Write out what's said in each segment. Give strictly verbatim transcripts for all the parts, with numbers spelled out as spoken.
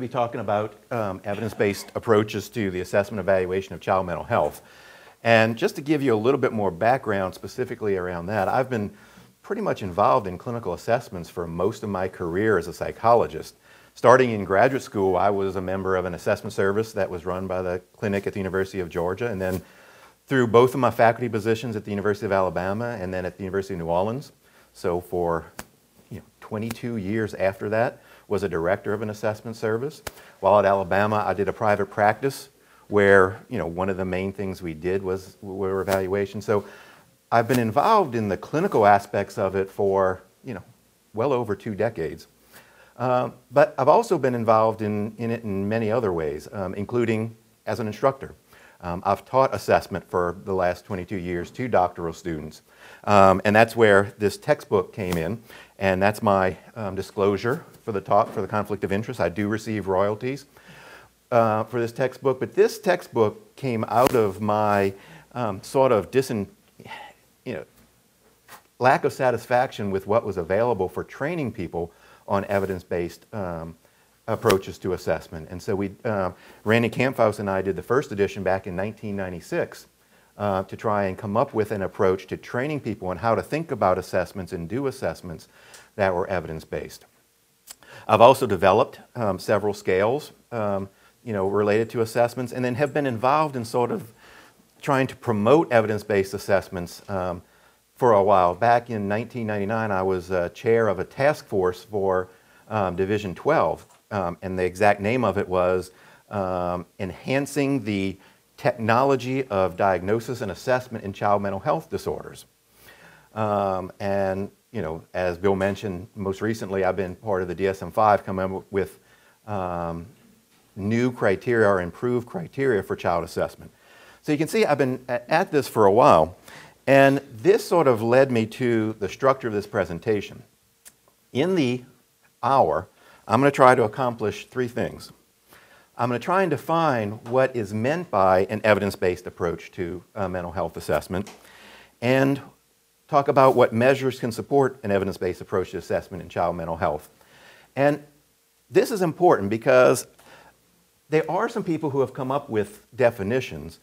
to be talking about um, evidence-based approaches to the assessment and evaluation of child mental health. And just to give you a little bit more background specifically around that, I've been pretty much involved in clinical assessments for most of my career as a psychologist. Starting in graduate school, I was a member of an assessment service that was run by the clinic at the University of Georgia, and then through both of my faculty positions at the University of Alabama and then at the University of New Orleans. So for you know, twenty-two years after that, was a director of an assessment service. While at Alabama, I did a private practice where you know, one of the main things we did was were evaluation. So I've been involved in the clinical aspects of it for you know, well over two decades. Uh, but I've also been involved in, in it in many other ways, um, including as an instructor. Um, I've taught assessment for the last twenty-two years to doctoral students. Um, and that's where this textbook came in. And that's my um, disclosure for the talk for the conflict of interest. I do receive royalties uh, for this textbook. But this textbook came out of my um, sort of disin, you know, lack of satisfaction with what was available for training people on evidence-based um, approaches to assessment. And so we, uh, Randy Kamphaus and I did the first edition back in nineteen ninety-six uh, to try and come up with an approach to training people on how to think about assessments and do assessments that were evidence-based. I've also developed um, several scales um, you know, related to assessments, and then have been involved in sort of trying to promote evidence-based assessments um, for a while. Back in nineteen ninety-nine, I was uh, chair of a task force for um, Division twelve. Um, and the exact name of it was um, Enhancing the Technology of Diagnosis and Assessment in Child Mental Health Disorders. Um, and, you know, as Bill mentioned, most recently I've been part of the D S M five coming up with um, new criteria or improved criteria for child assessment. So you can see I've been at this for a while, and this sort of led me to the structure of this presentation. In the hour, I'm going to try to accomplish three things. I'm going to try and define what is meant by an evidence-based approach to uh, mental health assessment, and talk about what measures can support an evidence-based approach to assessment in child mental health. And this is important because there are some people who have come up with definitions,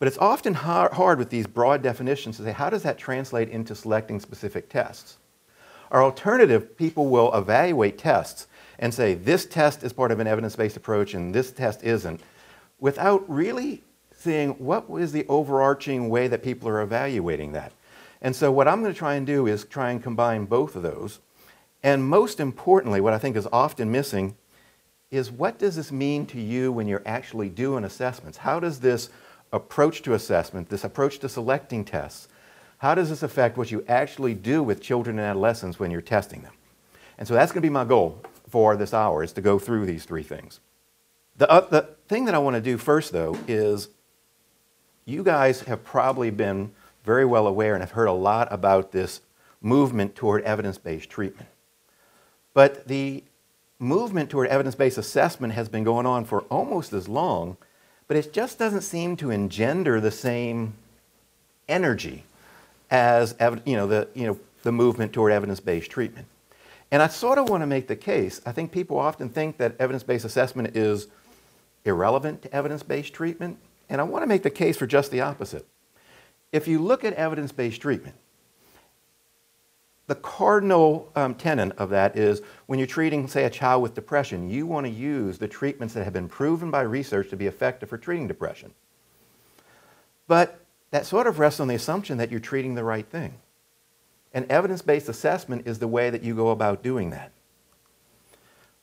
but it's often har- hard with these broad definitions to say, how does that translate into selecting specific tests? Or alternative, people will evaluate tests and say, this test is part of an evidence-based approach and this test isn't, without really seeing what is the overarching way that people are evaluating that. And so what I'm going to try and do is try and combine both of those. And most importantly, what I think is often missing is, what does this mean to you when you're actually doing assessments? How does this approach to assessment, this approach to selecting tests, how does this affect what you actually do with children and adolescents when you're testing them? And so that's going to be my goal for this hour, is to go through these three things. The, uh, the thing that I want to do first, though, is you guys have probably been very well aware and have heard a lot about this movement toward evidence-based treatment. But the movement toward evidence-based assessment has been going on for almost as long, but it just doesn't seem to engender the same energy as you know, the, you know, the movement toward evidence-based treatment. And I sort of want to make the case, I think people often think that evidence-based assessment is irrelevant to evidence-based treatment, and I want to make the case for just the opposite. If you look at evidence-based treatment, the cardinal um, tenet of that is, when you're treating, say, a child with depression, you want to use the treatments that have been proven by research to be effective for treating depression. But that sort of rests on the assumption that you're treating the right thing. An evidence-based assessment is the way that you go about doing that.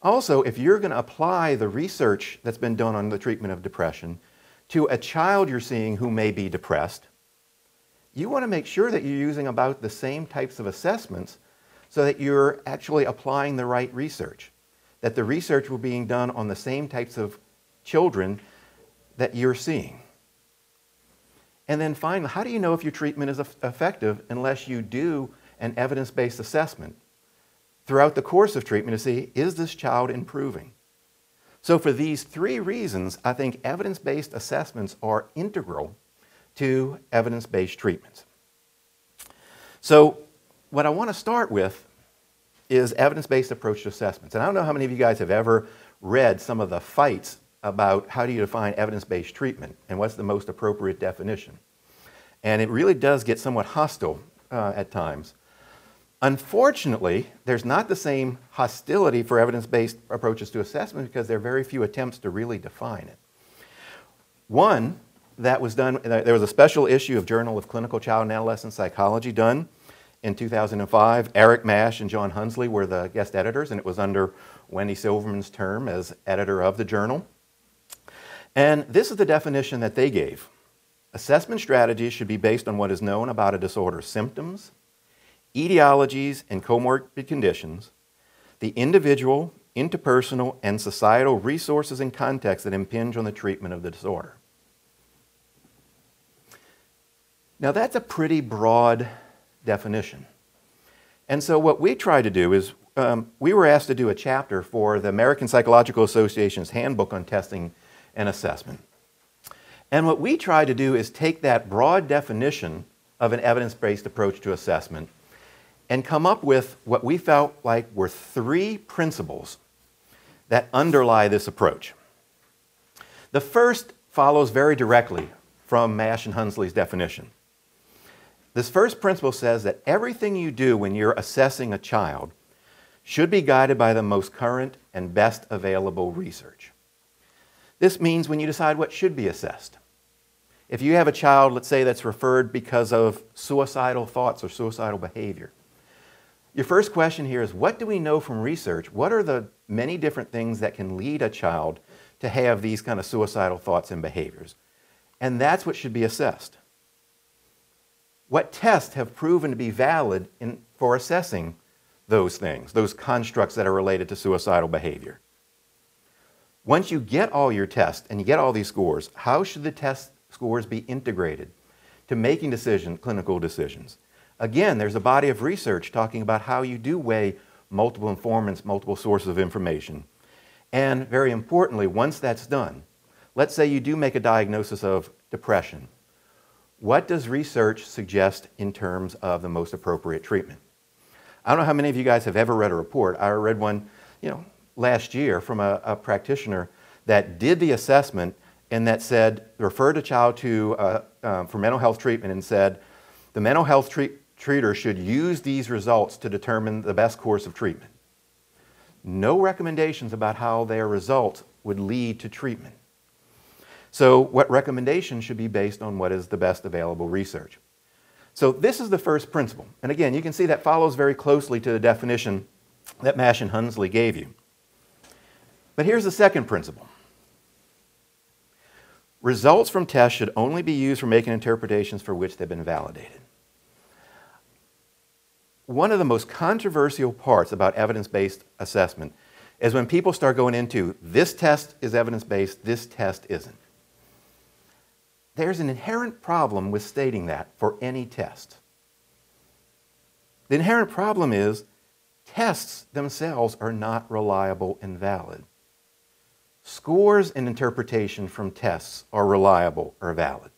Also, if you're going to apply the research that's been done on the treatment of depression to a child you're seeing who may be depressed, you want to make sure that you're using about the same types of assessments so that you're actually applying the right research, that the research will be being done on the same types of children that you're seeing. And then finally, how do you know if your treatment is effective unless you do an evidence-based assessment throughout the course of treatment to see, is this child improving? So for these three reasons, I think evidence-based assessments are integral to evidence-based treatments. So what I want to start with is evidence-based approach to assessments. And I don't know how many of you guys have ever read some of the fights about how do you define evidence-based treatment and what's the most appropriate definition. And it really does get somewhat hostile uh, at times. Unfortunately, there's not the same hostility for evidence-based approaches to assessment because there are very few attempts to really define it. One that was done, there was a special issue of Journal of Clinical Child and Adolescent Psychology done in two thousand five. Eric Mash and John Hunsley were the guest editors, and it was under Wendy Silverman's term as editor of the journal. And this is the definition that they gave. Assessment strategies should be based on what is known about a disorder's symptoms, etiologies, and comorbid conditions, the individual, interpersonal, and societal resources and contexts that impinge on the treatment of the disorder. Now that's a pretty broad definition. And so what we tried to do is, um, we were asked to do a chapter for the American Psychological Association's Handbook on Testing and Assessment. And what we tried to do is take that broad definition of an evidence-based approach to assessment and come up with what we felt like were three principles that underlie this approach. The first follows very directly from Mash and Hunsley's definition. This first principle says that everything you do when you're assessing a child should be guided by the most current and best available research. This means when you decide what should be assessed. If you have a child, let's say, that's referred because of suicidal thoughts or suicidal behavior, your first question here is, what do we know from research? What are the many different things that can lead a child to have these kind of suicidal thoughts and behaviors? And that's what should be assessed. What tests have proven to be valid in, for assessing those things, those constructs that are related to suicidal behavior? Once you get all your tests and you get all these scores, how should the test scores be integrated to making decisions, clinical decisions? Again, there's a body of research talking about how you do weigh multiple informants, multiple sources of information. And very importantly, once that's done, let's say you do make a diagnosis of depression. What does research suggest in terms of the most appropriate treatment? I don't know how many of you guys have ever read a report. I read one, you know, last year from a, a practitioner that did the assessment and that said, referred a child to, uh, uh, for mental health treatment and said, the mental health treat treater should use these results to determine the best course of treatment. No recommendations about how their results would lead to treatment. So what recommendations should be based on what is the best available research? So this is the first principle. And again, you can see that follows very closely to the definition that Mash and Hunsley gave you. But here's the second principle. Results from tests should only be used for making interpretations for which they've been validated. One of the most controversial parts about evidence-based assessment is when people start going into, this test is evidence-based, this test isn't. There's an inherent problem with stating that for any test. The inherent problem is tests themselves are not reliable and valid. Scores and interpretation from tests are reliable or valid.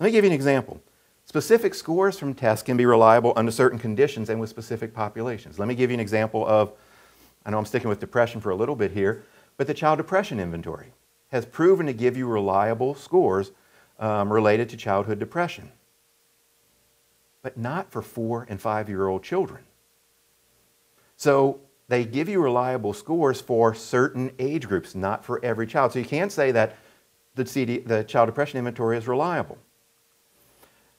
Let me give you an example. Specific scores from tests can be reliable under certain conditions and with specific populations. Let me give you an example of, I know I'm sticking with depression for a little bit here, but the Child Depression Inventory has proven to give you reliable scores Um, related to childhood depression, but not for four and five-year-old children. So they give you reliable scores for certain age groups, not for every child. So you can't say that the, C D, the Child Depression Inventory is reliable.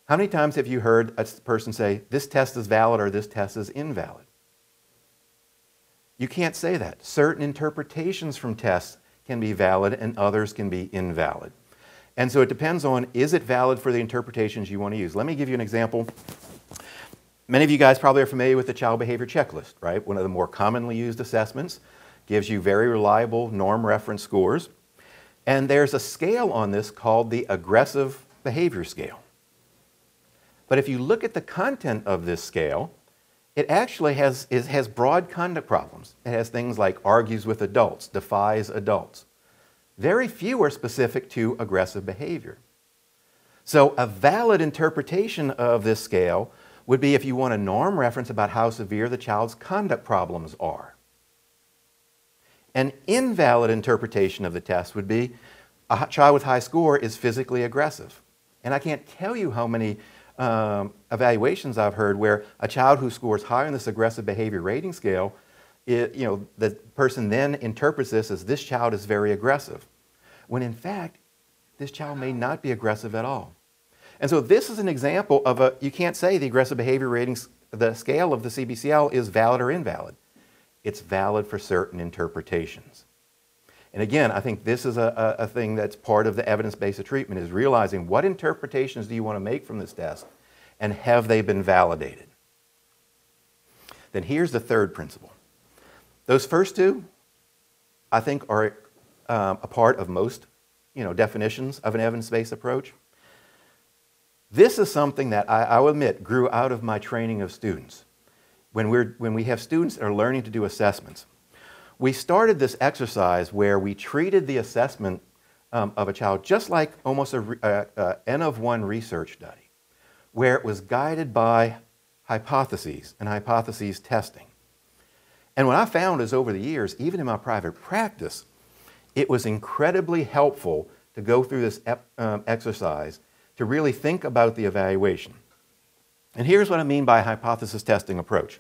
How many times have you heard a person say, this test is valid or this test is invalid? You can't say that. Certain interpretations from tests can be valid and others can be invalid. And so it depends on, is it valid for the interpretations you want to use? Let me give you an example. Many of you guys probably are familiar with the Child Behavior Checklist, right? One of the more commonly used assessments. Gives you very reliable norm reference scores. And there's a scale on this called the Aggressive Behavior Scale. But if you look at the content of this scale, it actually has, it has broad conduct problems. It has things like argues with adults, defies adults. Very few are specific to aggressive behavior. So a valid interpretation of this scale would be if you want a norm reference about how severe the child's conduct problems are. An invalid interpretation of the test would be a child with high score is physically aggressive. And I can't tell you how many um, evaluations I've heard where a child who scores high on this aggressive behavior rating scale, it, you know, the person then interprets this as this child is very aggressive, when in fact, this child may not be aggressive at all. And so this is an example of a, you can't say the aggressive behavior ratings, the scale of the C B C L is valid or invalid. It's valid for certain interpretations. And again, I think this is a, a, a thing that's part of the evidence base of treatment, is realizing what interpretations do you want to make from this test, and have they been validated? Then here's the third principle. Those first two, I think, are um, a part of most you know, definitions of an evidence-based approach. This is something that I, I'll admit grew out of my training of students. When, we're, when we have students that are learning to do assessments, we started this exercise where we treated the assessment um, of a child just like almost a, a, a N of one research study, where it was guided by hypotheses and hypotheses testing. And what I found is over the years, even in my private practice, it was incredibly helpful to go through this um, exercise to really think about the evaluation. And here's what I mean by hypothesis testing approach.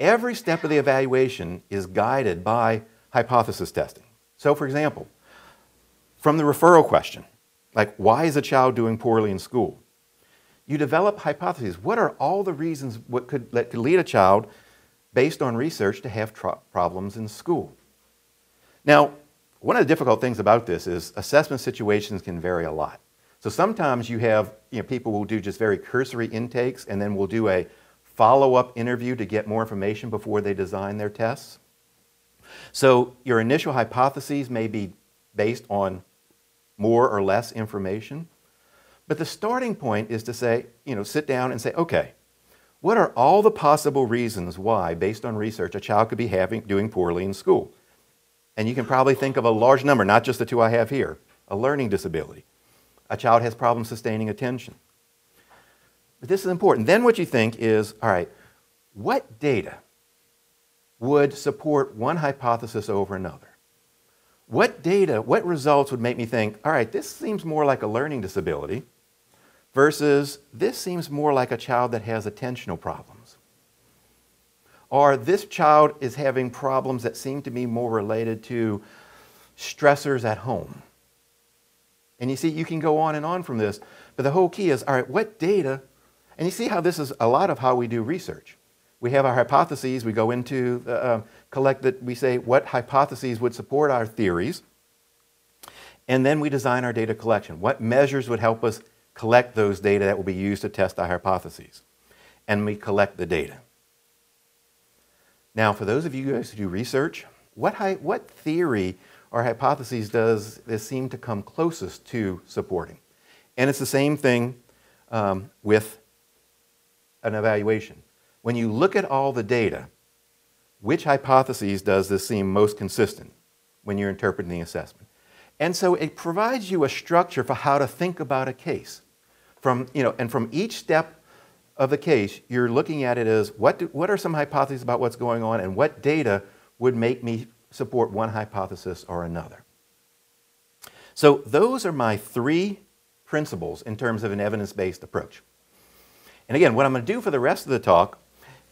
Every step of the evaluation is guided by hypothesis testing. So for example, from the referral question, like why is a child doing poorly in school? You develop hypotheses. What are all the reasons what could, that could lead a child based on research to have problems in school? Now, one of the difficult things about this is assessment situations can vary a lot. So sometimes you have, you know, people will do just very cursory intakes and then will do a follow-up interview to get more information before they design their tests. So your initial hypotheses may be based on more or less information. But the starting point is to say, you know, sit down and say, okay, what are all the possible reasons why, based on research, a child could be having, doing poorly in school? And you can probably think of a large number, not just the two I have here, a learning disability. A child has problems sustaining attention. But this is important. Then what you think is, all right, what data would support one hypothesis over another? What data, what results would make me think, all right, this seems more like a learning disability versus this seems more like a child that has attentional problems. Or this child is having problems that seem to be more related to stressors at home. And you see, you can go on and on from this, but the whole key is, all right, what data, and you see how this is a lot of how we do research. We have our hypotheses, we go into, uh, collect that, we say what hypotheses would support our theories, and then we design our data collection. What measures would help us collect those data that will be used to test our hypotheses? And we collect the data. Now, for those of you guys who do research, what, what theory or hypotheses does this seem to come closest to supporting? And it's the same thing um, with an evaluation. When you look at all the data, which hypotheses does this seem most consistent when you're interpreting the assessment? And so it provides you a structure for how to think about a case. From, you know, and from each step of the case, you're looking at it as what, do, what are some hypotheses about what's going on and what data would make me support one hypothesis or another. So those are my three principles in terms of an evidence-based approach. And again, what I'm going to do for the rest of the talk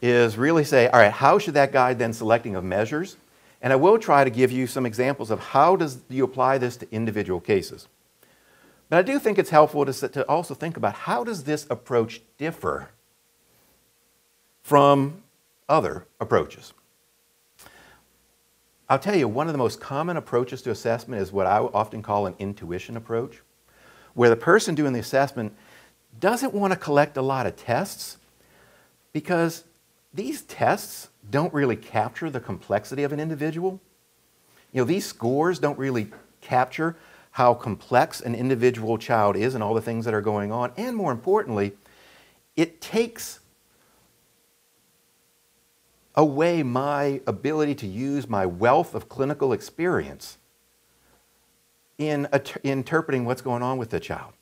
is really say, all right, how should that guide then selecting of measures? And I will try to give you some examples of how does you apply this to individual cases. But I do think it's helpful to, to also think about how does this approach differ from other approaches. I'll tell you, one of the most common approaches to assessment is what I often call an intuition approach, where the person doing the assessment doesn't want to collect a lot of tests because these tests don't really capture the complexity of an individual. You know, these scores don't really capture how complex an individual child is and all the things that are going on. And more importantly, it takes away my ability to use my wealth of clinical experience in interpreting what's going on with the child.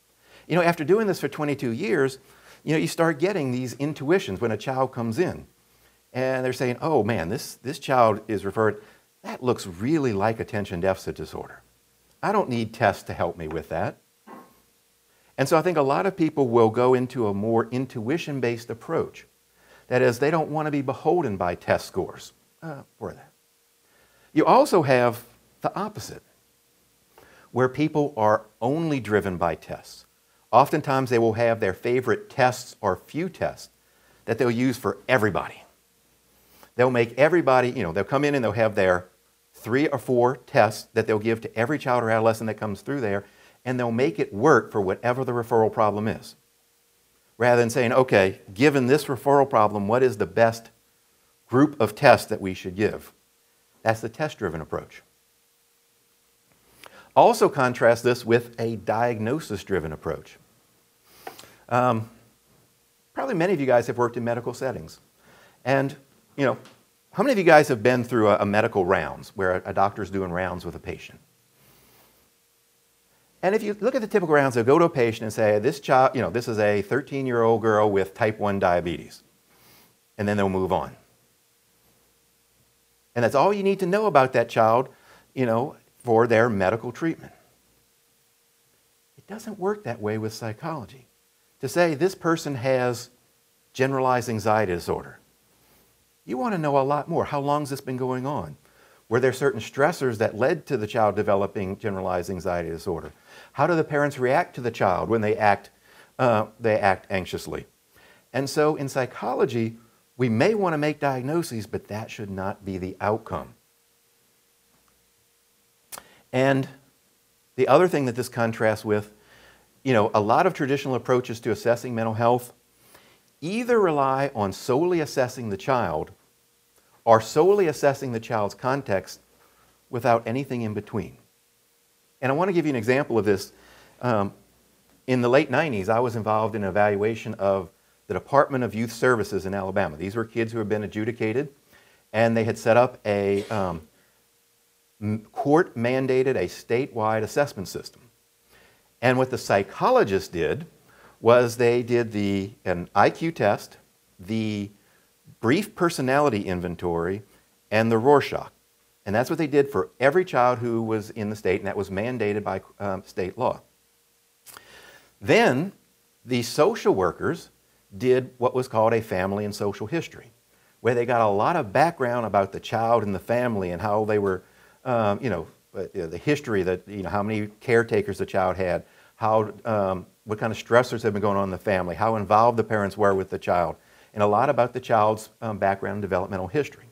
You know, after doing this for twenty-two years, you know, you start getting these intuitions when a child comes in and they're saying, oh man, this, this child is referred, that looks really like attention deficit disorder. I don't need tests to help me with that. And so I think a lot of people will go into a more intuition-based approach. That is, they don't want to be beholden by test scores. Uh, or that. You also have the opposite, where people are only driven by tests. Oftentimes they will have their favorite tests or few tests that they'll use for everybody. They'll make everybody, you know, they'll come in and they'll have their three or four tests that they'll give to every child or adolescent that comes through there, and they'll make it work for whatever the referral problem is. Rather than saying, okay, given this referral problem, what is the best group of tests that we should give? That's the test-driven approach. Also contrast this with a diagnosis-driven approach. Um, probably many of you guys have worked in medical settings. And, you know, how many of you guys have been through a, a medical rounds where a, a doctor's doing rounds with a patient? And if you look at the typical rounds, they'll go to a patient and say, this child, you know, this is a thirteen-year-old girl with type one diabetes. And then they'll move on. And that's all you need to know about that child, you know, for their medical treatment. It doesn't work that way with psychology. To say this person has generalized anxiety disorder, you want to know a lot more. How long has this been going on? Were there certain stressors that led to the child developing generalized anxiety disorder? How do the parents react to the child when they act, uh, they act anxiously? And so in psychology, we may want to make diagnoses, but that should not be the outcome. And the other thing that this contrasts with, you know, a lot of traditional approaches to assessing mental health either rely on solely assessing the child or solely assessing the child's context without anything in between. And I want to give you an example of this. Um, in the late nineties, I was involved in an evaluation of the Department of Youth Services in Alabama. These were kids who had been adjudicated, and they had set up a um, court mandated a statewide assessment system. And what the psychologists did was they did the, an I Q test, the brief personality inventory, and the Rorschach. And that's what they did for every child who was in the state, and that was mandated by um, state law. Then the social workers did what was called a family and social history, where they got a lot of background about the child and the family and how they were Um, you know, the history that, you know, how many caretakers the child had, how, um, what kind of stressors have been going on in the family, how involved the parents were with the child, and a lot about the child's um, background and developmental history.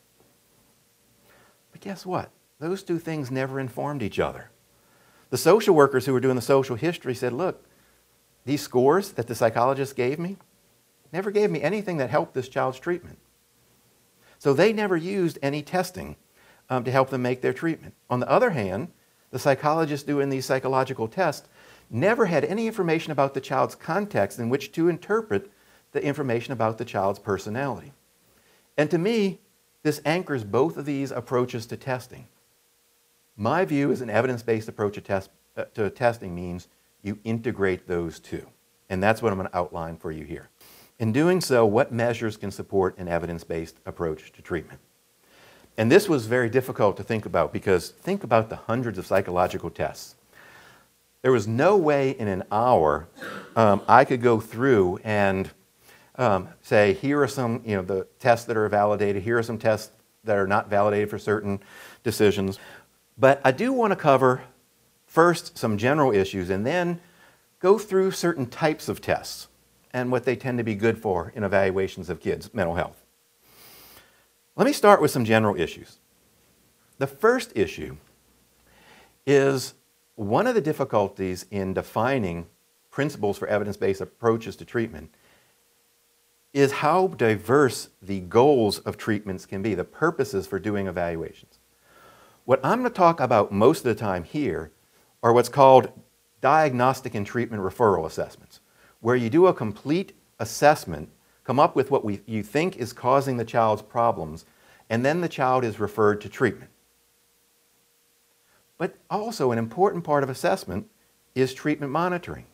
But guess what? Those two things never informed each other. The social workers who were doing the social history said, look, these scores that the psychologist gave me never gave me anything that helped this child's treatment. So they never used any testing Um, to help them make their treatment. On the other hand, the psychologists doing these psychological tests never had any information about the child's context in which to interpret the information about the child's personality. And to me, this anchors both of these approaches to testing. My view is an evidence-based approach to, test, uh, to testing means you integrate those two. And that's what I'm going to outline for you here. In doing so, what measures can support an evidence-based approach to treatment? And this was very difficult to think about, because think about the hundreds of psychological tests. There was no way in an hour um, I could go through and um, say, here are some, you know, the tests that are validated, here are some tests that are not validated for certain decisions. But I do want to cover first some general issues and then go through certain types of tests and what they tend to be good for in evaluations of kids' mental health. Let me start with some general issues. The first issue is one of the difficulties in defining principles for evidence-based approaches to treatment is how diverse the goals of treatments can be, the purposes for doing evaluations. What I'm going to talk about most of the time here are what's called diagnostic and treatment referral assessments, where you do a complete assessment, come up with what we, you think is causing the child's problems, and then the child is referred to treatment. But also an important part of assessment is treatment monitoring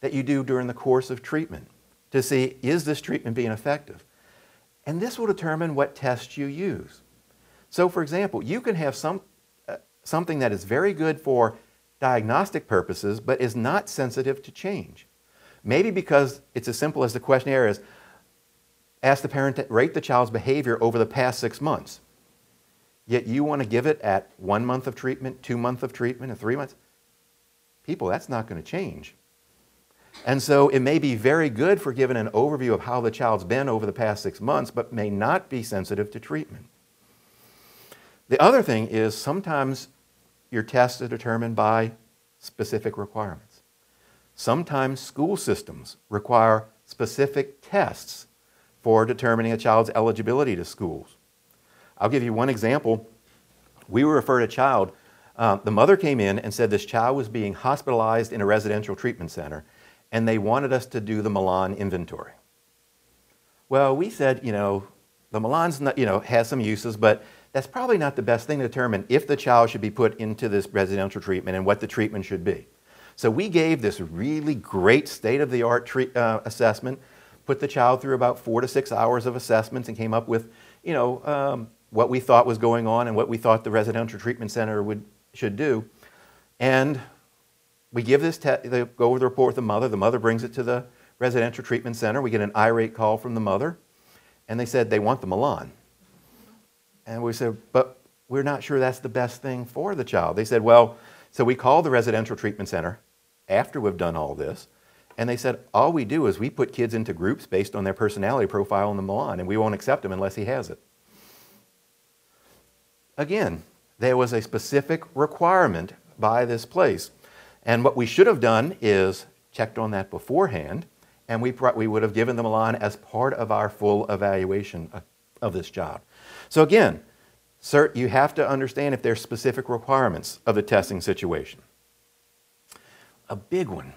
that you do during the course of treatment to see, is this treatment being effective? And this will determine what tests you use. So for example, you can have some, uh, something that is very good for diagnostic purposes, but is not sensitive to change. Maybe because it's as simple as the questionnaire is, ask the parent to rate the child's behavior over the past six months. Yet you want to give it at one month of treatment, two months of treatment, and three months. People, that's not going to change. And so it may be very good for giving an overview of how the child's been over the past six months, but may not be sensitive to treatment. The other thing is sometimes your tests are determined by specific requirements. Sometimes school systems require specific tests for determining a child's eligibility to schools. I'll give you one example. We were referred a child. Uh, the mother came in and said this child was being hospitalized in a residential treatment center, and they wanted us to do the Milan inventory. Well, we said, you know, the Milan's not, you know, has some uses, but that's probably not the best thing to determine if the child should be put into this residential treatment and what the treatment should be. So we gave this really great state-of-the-art treat, uh, assessment, put the child through about four to six hours of assessments, and came up with, you know, um, what we thought was going on and what we thought the residential treatment center would, should do. And we give this, they go over the report with the mother. The mother brings it to the residential treatment center. We get an irate call from the mother, and they said they want the Milan. And we said, but we're not sure that's the best thing for the child. They said, well, so we called the residential treatment center after we've done all this, and they said, all we do is we put kids into groups based on their personality profile in the Milan, and we won't accept them unless he has it. Again, there was a specific requirement by this place. And what we should have done is checked on that beforehand, and we, we would have given the Milan as part of our full evaluation of, of this child. So again, sir, you have to understand if there's specific requirements of the testing situation. A big one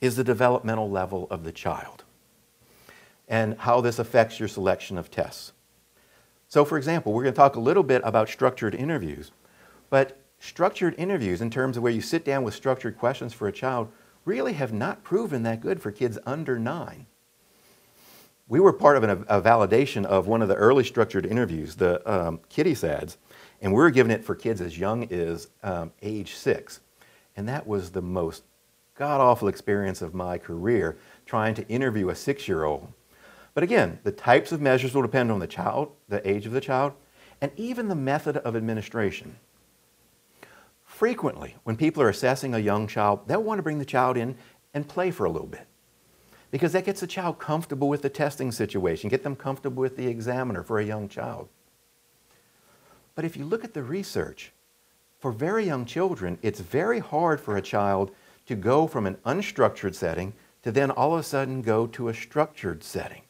is the developmental level of the child and how this affects your selection of tests. So for example, we're going to talk a little bit about structured interviews, but structured interviews in terms of where you sit down with structured questions for a child really have not proven that good for kids under nine. We were part of an, a validation of one of the early structured interviews, the um, Kiddie SADS, and we were giving it for kids as young as um, age six. And that was the most god-awful experience of my career, trying to interview a six-year-old. But again, the types of measures will depend on the child, the age of the child, and even the method of administration. Frequently, when people are assessing a young child, they'll want to bring the child in and play for a little bit, because that gets the child comfortable with the testing situation, get them comfortable with the examiner for a young child. But if you look at the research, for very young children, it's very hard for a child to go from an unstructured setting to then all of a sudden go to a structured setting.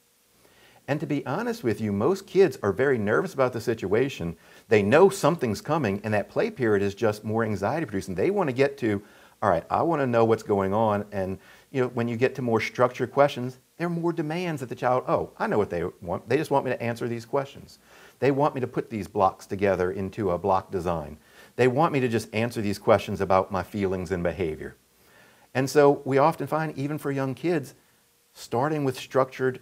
And to be honest with you, most kids are very nervous about the situation. They know something's coming, and that play period is just more anxiety producing. They want to get to, all right, I want to know what's going on. And you know, when you get to more structured questions, there are more demands that the child, oh, I know what they want. They just want me to answer these questions. They want me to put these blocks together into a block design. They want me to just answer these questions about my feelings and behavior. And so we often find, even for young kids, starting with structured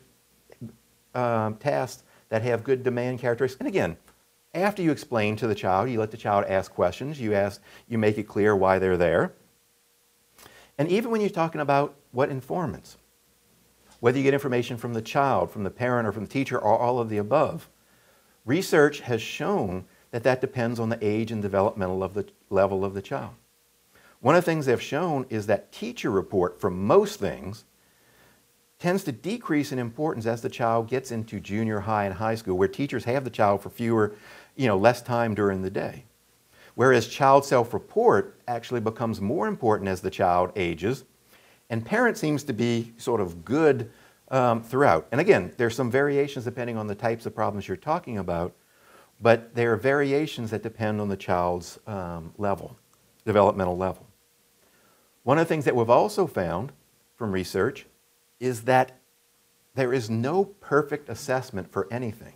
Um, tasks that have good demand characteristics. And again, after you explain to the child, you let the child ask questions, you ask, you make it clear why they're there. And even when you're talking about what informants, whether you get information from the child, from the parent, or from the teacher, or all of the above, research has shown that that depends on the age and developmental of the level of the child. One of the things they've shown is that teacher report for most things tends to decrease in importance as the child gets into junior high and high school, where teachers have the child for fewer, you know, less time during the day. Whereas child self-report actually becomes more important as the child ages, and parent seems to be sort of good um, throughout. And again, there's some variations depending on the types of problems you're talking about, but there are variations that depend on the child's um, level, developmental level. One of the things that we've also found from research is that there is no perfect assessment for anything,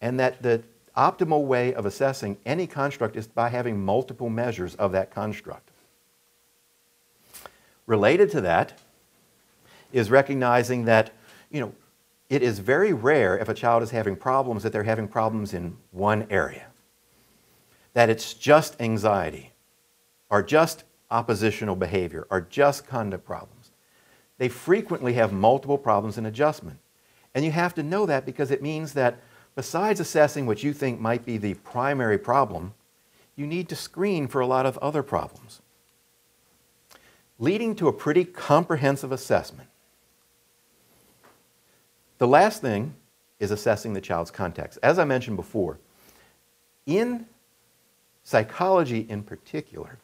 and that the optimal way of assessing any construct is by having multiple measures of that construct. Related to that is recognizing that, you know, it is very rare if a child is having problems that they're having problems in one area. that it's just anxiety or just oppositional behavior or just conduct problems. They frequently have multiple problems in adjustment. And you have to know that because it means that besides assessing what you think might be the primary problem, you need to screen for a lot of other problems, leading to a pretty comprehensive assessment. The last thing is assessing the child's context. As I mentioned before, in psychology in particular,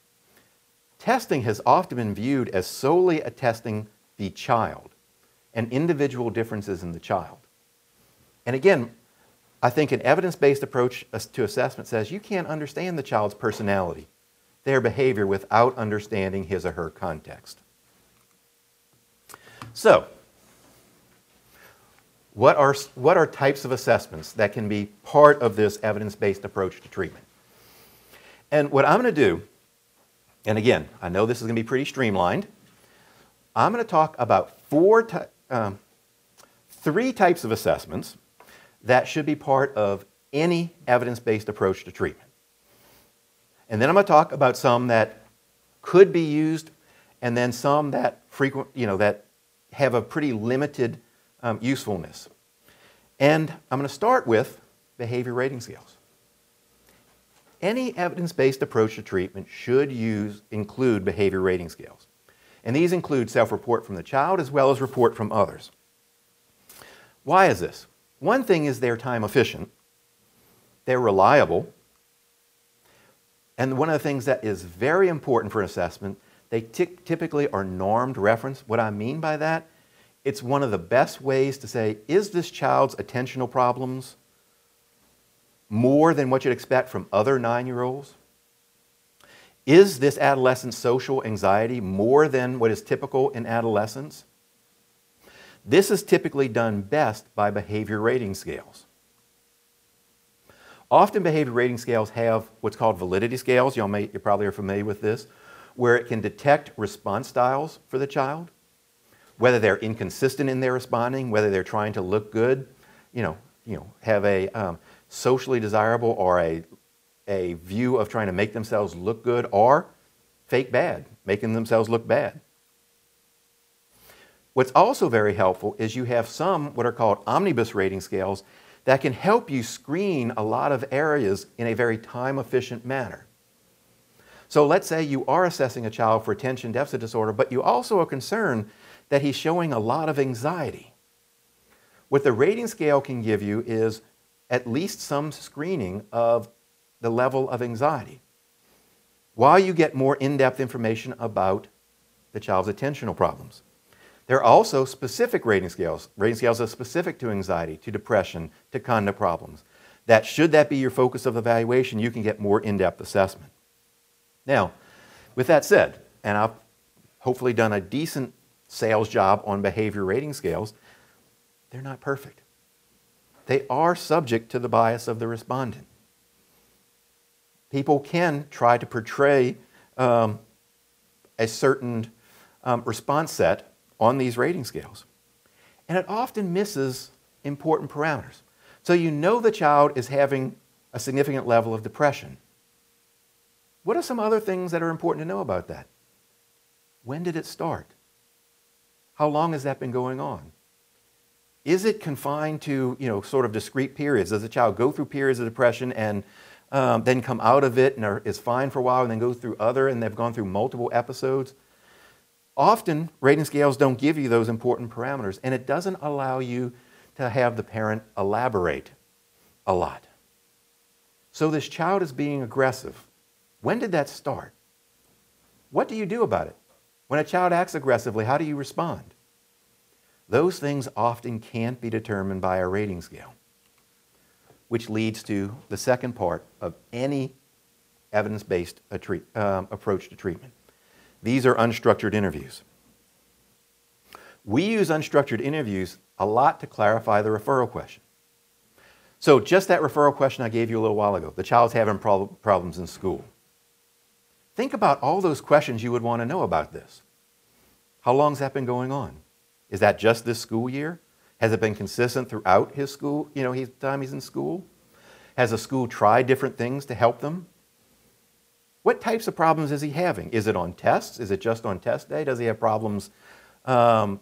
testing has often been viewed as solely attesting the child and individual differences in the child. And again, I think an evidence-based approach to assessment says you can't understand the child's personality, their behavior, without understanding his or her context. So, what are, what are types of assessments that can be part of this evidence-based approach to treatment? And what I'm going to do, and again, I know this is going to be pretty streamlined, I'm going to talk about four ty um, three types of assessments that should be part of any evidence-based approach to treatment. And then I'm going to talk about some that could be used, and then some that frequent, you know, that have a pretty limited um, usefulness. And I'm going to start with behavior rating scales. Any evidence-based approach to treatment should use include behavior rating scales. And these include self-report from the child as well as report from others. Why is this? One thing is they're time efficient, they're reliable, and one of the things that is very important for an assessment, they typically are normed reference. What I mean by that, it's one of the best ways to say, is this child's attentional problems more than what you'd expect from other nine-year-olds? Is this adolescent's social anxiety more than what is typical in adolescence? This is typically done best by behavior rating scales. Often behavior rating scales have what's called validity scales. Y'all may, you probably are familiar with this, where it can detect response styles for the child, whether they're inconsistent in their responding, whether they're trying to look good, you know, you know, have a um, socially desirable or a, a view of trying to make themselves look good, or fake bad, making themselves look bad. What's also very helpful is you have some what are called omnibus rating scales that can help you screen a lot of areas in a very time-efficient manner. So let's say you are assessing a child for attention deficit disorder, but you also are concerned that he's showing a lot of anxiety. What the rating scale can give you is at least some screening of the level of anxiety, while you get more in-depth information about the child's attentional problems. There are also specific rating scales. Rating scales are specific to anxiety, to depression, to conduct problems. That, should that be your focus of evaluation, you can get more in-depth assessment. Now, with that said, and I've hopefully done a decent sales job on behavior rating scales, they're not perfect. They are subject to the bias of the respondent. People can try to portray um, a certain um, response set on these rating scales. And it often misses important parameters. So you know the child is having a significant level of depression. What are some other things that are important to know about that? When did it start? How long has that been going on? Is it confined to, you know, sort of discrete periods? Does the child go through periods of depression and um, then come out of it and are, is fine for a while and then go through other, and they've gone through multiple episodes? Often, rating scales don't give you those important parameters, and it doesn't allow you to have the parent elaborate a lot. So this child is being aggressive. When did that start? What do you do about it? When a child acts aggressively, how do you respond? Those things often can't be determined by a rating scale, which leads to the second part of any evidence-based um, approach to treatment. These are unstructured interviews. We use unstructured interviews a lot to clarify the referral question. So just that referral question I gave you a little while ago, the child's having prob- problems in school. Think about all those questions you would want to know about this. How long has that been going on? Is that just this school year? Has it been consistent throughout his school, you know, his time he's in school? Has the school tried different things to help them? What types of problems is he having? Is it on tests? Is it just on test day? Does he have problems um,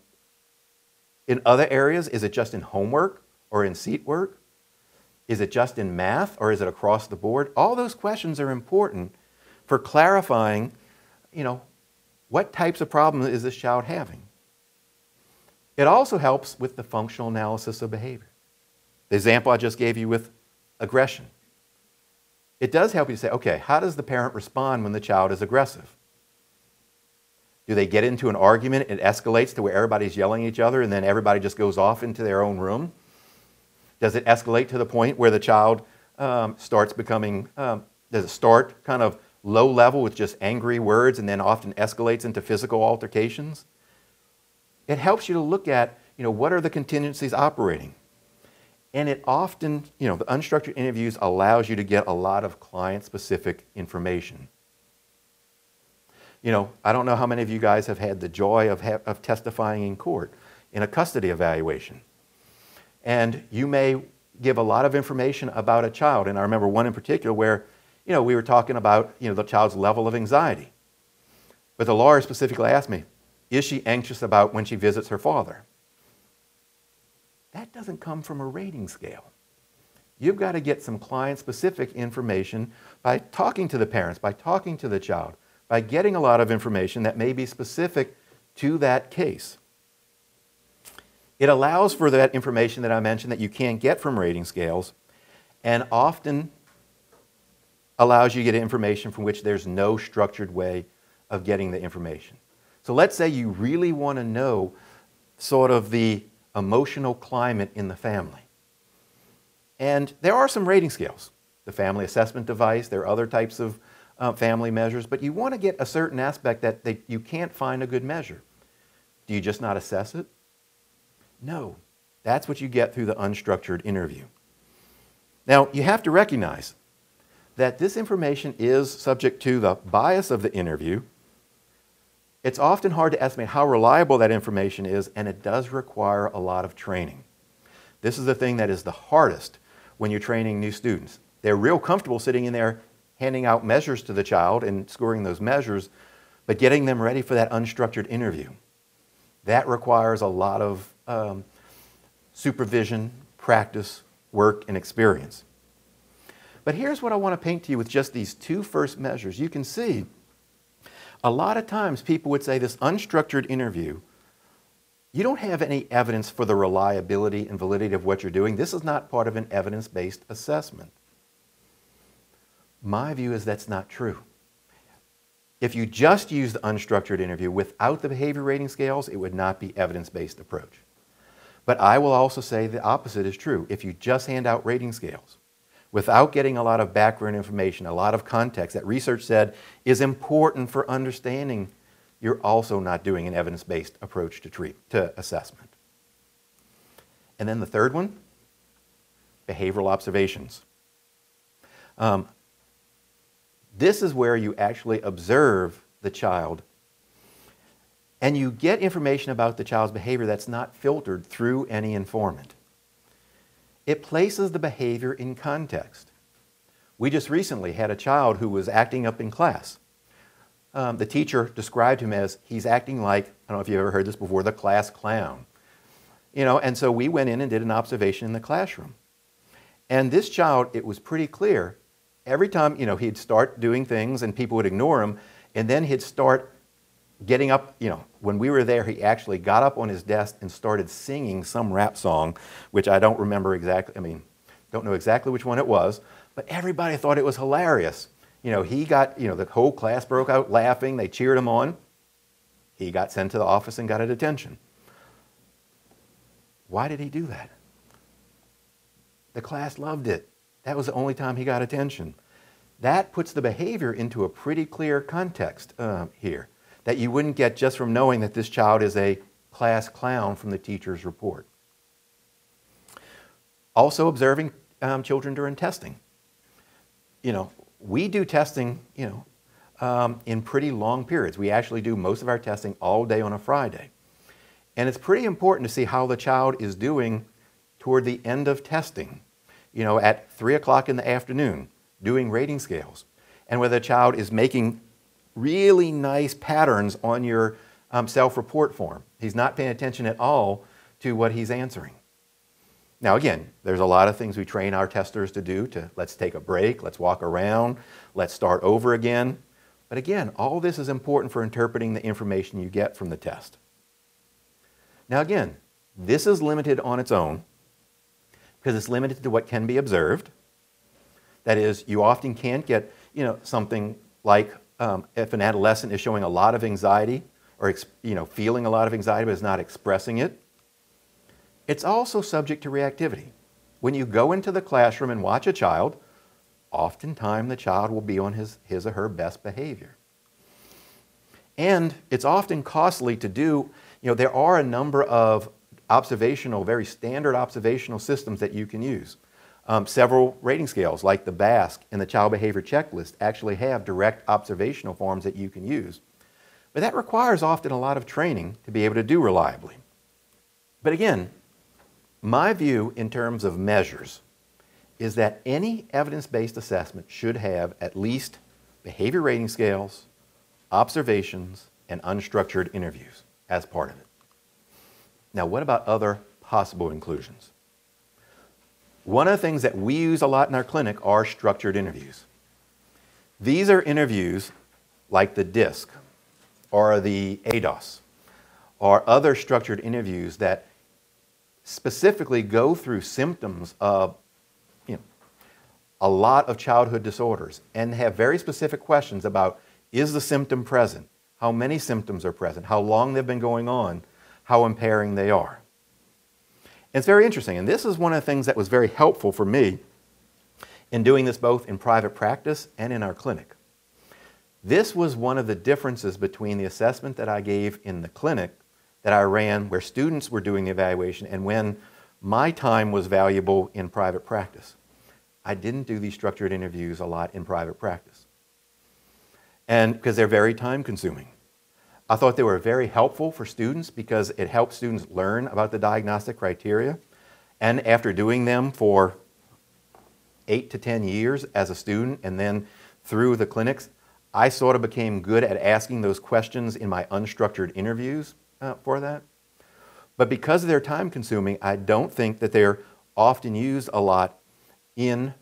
in other areas? Is it just in homework or in seat work? Is it just in math or is it across the board? All those questions are important for clarifying, you know, what types of problems is this child having? It also helps with the functional analysis of behavior. The example I just gave you with aggression. It does help you say, okay, how does the parent respond when the child is aggressive? Do they get into an argument, it escalates to where everybody's yelling at each other and then everybody just goes off into their own room? Does it escalate to the point where the child um, starts becoming, um, does it start kind of low level with just angry words and then often escalates into physical altercations? It helps you to look at, you know, what are the contingencies operating? And it often, you know, the unstructured interviews allows you to get a lot of client-specific information. You know, I don't know how many of you guys have had the joy of, ha of testifying in court in a custody evaluation. And you may give a lot of information about a child. And I remember one in particular where, you know, we were talking about, you know, the child's level of anxiety. But the lawyer specifically asked me, is she anxious about when she visits her father? That doesn't come from a rating scale. You've got to get some client-specific information by talking to the parents, by talking to the child, by getting a lot of information that may be specific to that case. It allows for that information that I mentioned that you can't get from rating scales, and often allows you to get information from which there's no structured way of getting the information. So let's say you really want to know sort of the emotional climate in the family. And there are some rating scales, the family assessment device, there are other types of uh, family measures, but you want to get a certain aspect that they, you can't find a good measure. Do you just not assess it? No, that's what you get through the unstructured interview. Now, you have to recognize that this information is subject to the bias of the interview. It's often hard to estimate how reliable that information is, and it does require a lot of training. This is the thing that is the hardest when you're training new students. They're real comfortable sitting in there handing out measures to the child and scoring those measures, but getting them ready for that unstructured interview. That requires a lot of um, supervision, practice, work, and experience. But here's what I want to paint to you with just these two first measures. You can see a lot of times people would say this unstructured interview, you don't have any evidence for the reliability and validity of what you're doing. This is not part of an evidence-based assessment. My view is that's not true. If you just use the unstructured interview without the behavior rating scales, it would not be evidence-based approach. But I will also say the opposite is true. If you just hand out rating scales without getting a lot of background information, a lot of context that research said is important for understanding, you're also not doing an evidence-based approach to, treat, to assessment. And then the third one, behavioral observations. Um, this is where you actually observe the child and you get information about the child's behavior that's not filtered through any informant. It places the behavior in context. We just recently had a child who was acting up in class. Um, the teacher described him as, he's acting like, I don't know if you've ever heard this before, the class clown. You know, and so we went in and did an observation in the classroom. And this child, it was pretty clear, every time, you know, he'd start doing things and people would ignore him, and then he'd start getting up, you know, when we were there, he actually got up on his desk and started singing some rap song, which I don't remember exactly, I mean, don't know exactly which one it was, but everybody thought it was hilarious. You know, he got, you know, the whole class broke out laughing, they cheered him on. He got sent to the office and got a detention. Why did he do that? The class loved it. That was the only time he got attention. That puts the behavior into a pretty clear context uh, here, that you wouldn't get just from knowing that this child is a class clown from the teacher's report. Also observing um, children during testing. You know, we do testing, you know, um, in pretty long periods. We actually do most of our testing all day on a Friday. And it's pretty important to see how the child is doing toward the end of testing, you know, at three o'clock in the afternoon, doing rating scales. and whether the child is making really nice patterns on your um, self-report form. He's not paying attention at all to what he's answering. Now again, there's a lot of things we train our testers to do, to let's take a break, let's walk around, let's start over again. But again, all this is important for interpreting the information you get from the test. Now again, this is limited on its own because it's limited to what can be observed. That is, you often can't get, you know, something like um, if an adolescent is showing a lot of anxiety or, you know, feeling a lot of anxiety but is not expressing it. It's also subject to reactivity. When you go into the classroom and watch a child, oftentimes the child will be on his, his or her best behavior. And it's often costly to do, you know, there are a number of observational, very standard observational systems that you can use. Um, several rating scales like the B A S C and the Child Behavior Checklist actually have direct observational forms that you can use. But that requires often a lot of training to be able to do reliably. But again, my view in terms of measures is that any evidence-based assessment should have at least behavior rating scales, observations, and unstructured interviews as part of it. Now, what about other possible inclusions? One of the things that we use a lot in our clinic are structured interviews. These are interviews like the D I S C or the A D O S or other structured interviews that specifically go through symptoms of a lot of childhood disorders and have very specific questions about, is the symptom present? How many symptoms are present? How long they've been going on? How impairing they are? It's very interesting, and this is one of the things that was very helpful for me in doing this both in private practice and in our clinic. This was one of the differences between the assessment that I gave in the clinic that I ran where students were doing the evaluation and when my time was valuable in private practice. I didn't do these structured interviews a lot in private practice, and because they're very time consuming. I thought they were very helpful for students because it helped students learn about the diagnostic criteria, and after doing them for eight to ten years as a student and then through the clinics, I sort of became good at asking those questions in my unstructured interviews uh, for that. But because they're time consuming, I don't think that they're often used a lot in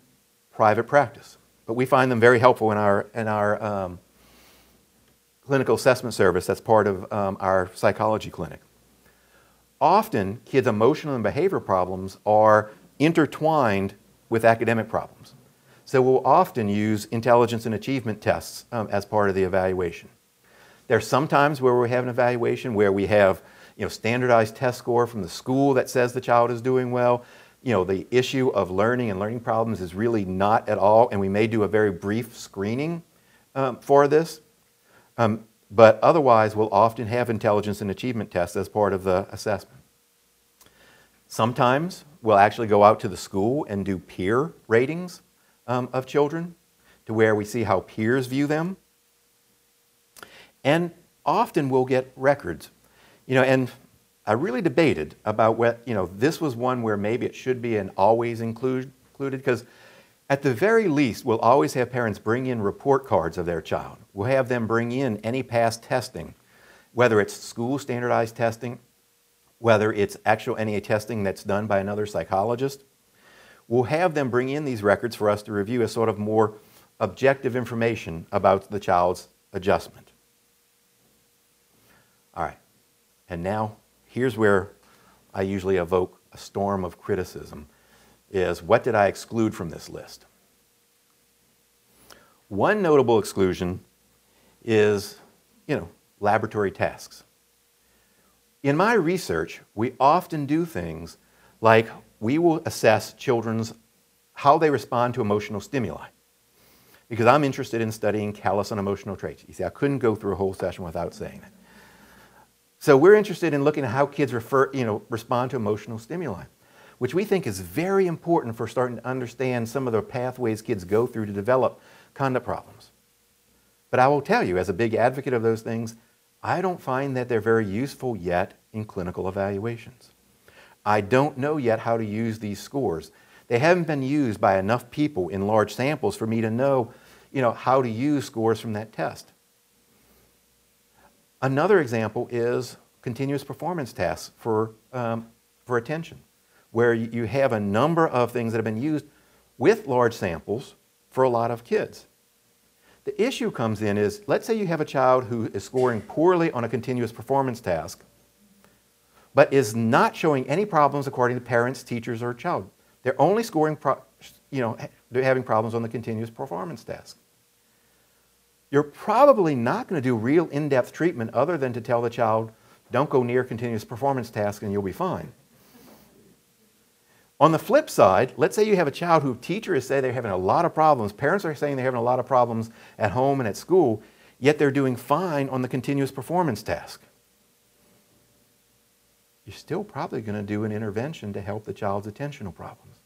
private practice. But we find them very helpful in our, in our um, clinical assessment service that's part of um, our psychology clinic. Often, kids' emotional and behavioral problems are intertwined with academic problems. So we'll often use intelligence and achievement tests um, as part of the evaluation. There's sometimes where we have an evaluation where we have, you know, standardized test score from the school that says the child is doing well. You know, the issue of learning and learning problems is really not at all, and we may do a very brief screening um, for this, um, but otherwise we'll often have intelligence and achievement tests as part of the assessment. Sometimes we'll actually go out to the school and do peer ratings um, of children to where we see how peers view them, and often we'll get records, you know, and I really debated about what, you know, this was one where maybe it should be an always include, included, because at the very least, we'll always have parents bring in report cards of their child. We'll have them bring in any past testing, whether it's school standardized testing, whether it's actual N E A testing that's done by another psychologist. We'll have them bring in these records for us to review as sort of more objective information about the child's adjustment. All right, and now, here's where I usually evoke a storm of criticism, is what did I exclude from this list? One notable exclusion is, you know, laboratory tasks. In my research, we often do things like we will assess children's, how they respond to emotional stimuli, because I'm interested in studying callous and emotional traits. You see, I couldn't go through a whole session without saying that. So we're interested in looking at how kids refer, you know, respond to emotional stimuli, which we think is very important for starting to understand some of the pathways kids go through to develop conduct problems. But I will tell you, as a big advocate of those things, I don't find that they're very useful yet in clinical evaluations. I don't know yet how to use these scores. They haven't been used by enough people in large samples for me to know, you know, how to use scores from that test. Another example is continuous performance tasks for, um, for attention, where you have a number of things that have been used with large samples for a lot of kids. The issue comes in is, let's say you have a child who is scoring poorly on a continuous performance task, but is not showing any problems according to parents, teachers, or child. They're only scoring, pro you know, they're having problems on the continuous performance task. You're probably not going to do real in-depth treatment other than to tell the child, don't go near continuous performance task and you'll be fine. On the flip side, let's say you have a child who teachers say they're having a lot of problems, parents are saying they're having a lot of problems at home and at school, yet they're doing fine on the continuous performance task. You're still probably going to do an intervention to help the child's attentional problems.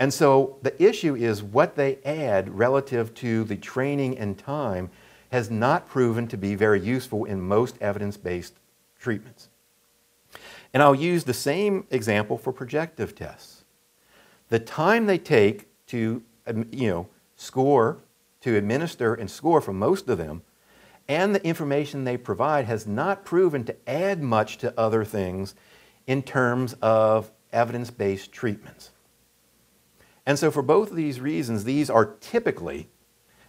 And so the issue is what they add relative to the training and time has not proven to be very useful in most evidence-based treatments. And I'll use the same example for projective tests. The time they take to, you know, score, to administer and score for most of them, and the information they provide has not proven to add much to other things in terms of evidence-based treatments. And so for both of these reasons, these are typically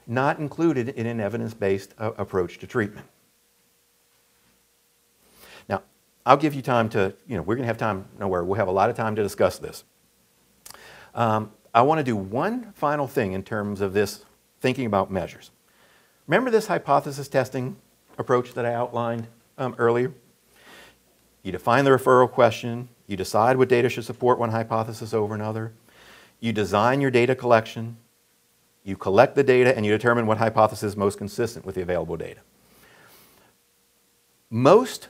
not included in an evidence-based uh, approach to treatment. Now, I'll give you time to, you know, we're going to have time, no worry, we'll have a lot of time to discuss this. Um, I want to do one final thing in terms of this thinking about measures. Remember this hypothesis testing approach that I outlined um, earlier? You define the referral question, you decide what data should support one hypothesis over another, you design your data collection, you collect the data, and you determine what hypothesis is most consistent with the available data. Most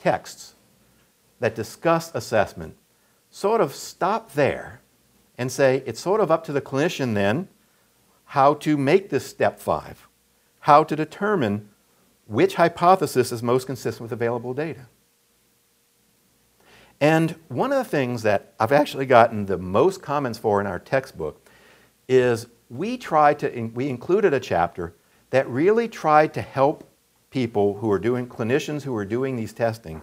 texts that discuss assessment sort of stop there and say it's sort of up to the clinician then how to make this step five, how to determine which hypothesis is most consistent with available data. And one of the things that I've actually gotten the most comments for in our textbook is we tried to, we included a chapter that really tried to help people who are doing, clinicians who are doing these testing,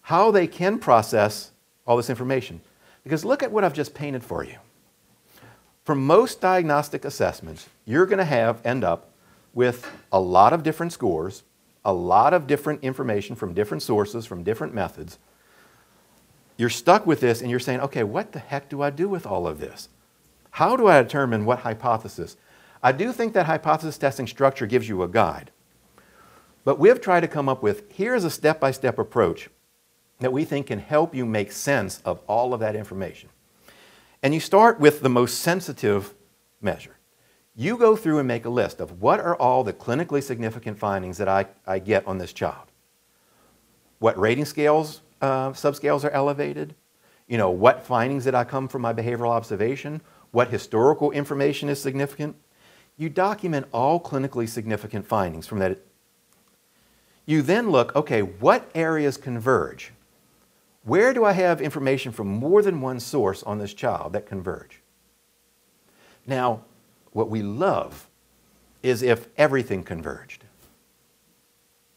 how they can process all this information. Because look at what I've just painted for you. For most diagnostic assessments, you're going to have, end up with a lot of different scores, a lot of different information from different sources, from different methods. You're stuck with this and you're saying, okay, what the heck do I do with all of this? How do I determine what hypothesis? I do think that hypothesis testing structure gives you a guide. But we've tried to come up with, here's a step-by-step approach that we think can help you make sense of all of that information. And you start with the most sensitive measure. You go through and make a list of what are all the clinically significant findings that I, I get on this child. What rating scales, uh, subscales are elevated, you know, what findings did I come from my behavioral observation, what historical information is significant. You document all clinically significant findings from that. You then look, okay, what areas converge? Where do I have information from more than one source on this child that converge? Now, what we love is if everything converged.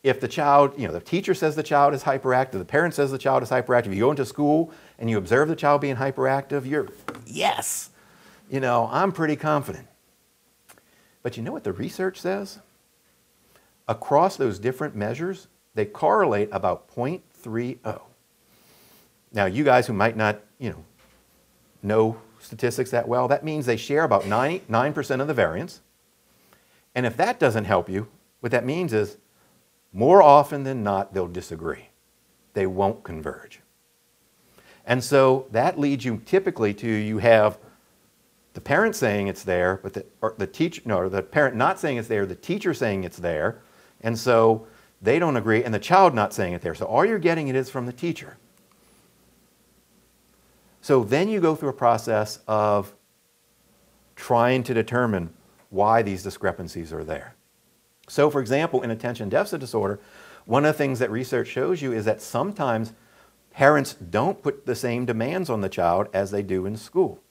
If the child, you know, the teacher says the child is hyperactive, the parent says the child is hyperactive, you go into school and you observe the child being hyperactive, you're, yes, you know, I'm pretty confident. But you know what the research says? Across those different measures, they correlate about zero point three zero. Now, you guys who might not, you know, know statistics that well, that means they share about ninety-nine percent of the variance. And if that doesn't help you, what that means is more often than not, they'll disagree. They won't converge. And so that leads you typically to you have the parent saying it's there, but the, or the teacher, no, or the parent not saying it's there, the teacher saying it's there. And so they don't agree, and the child not saying it there. So all you're getting it is from the teacher. So then you go through a process of trying to determine why these discrepancies are there. So for example, in attention deficit disorder, one of the things that research shows you is that sometimes parents don't put the same demands on the child as they do in school.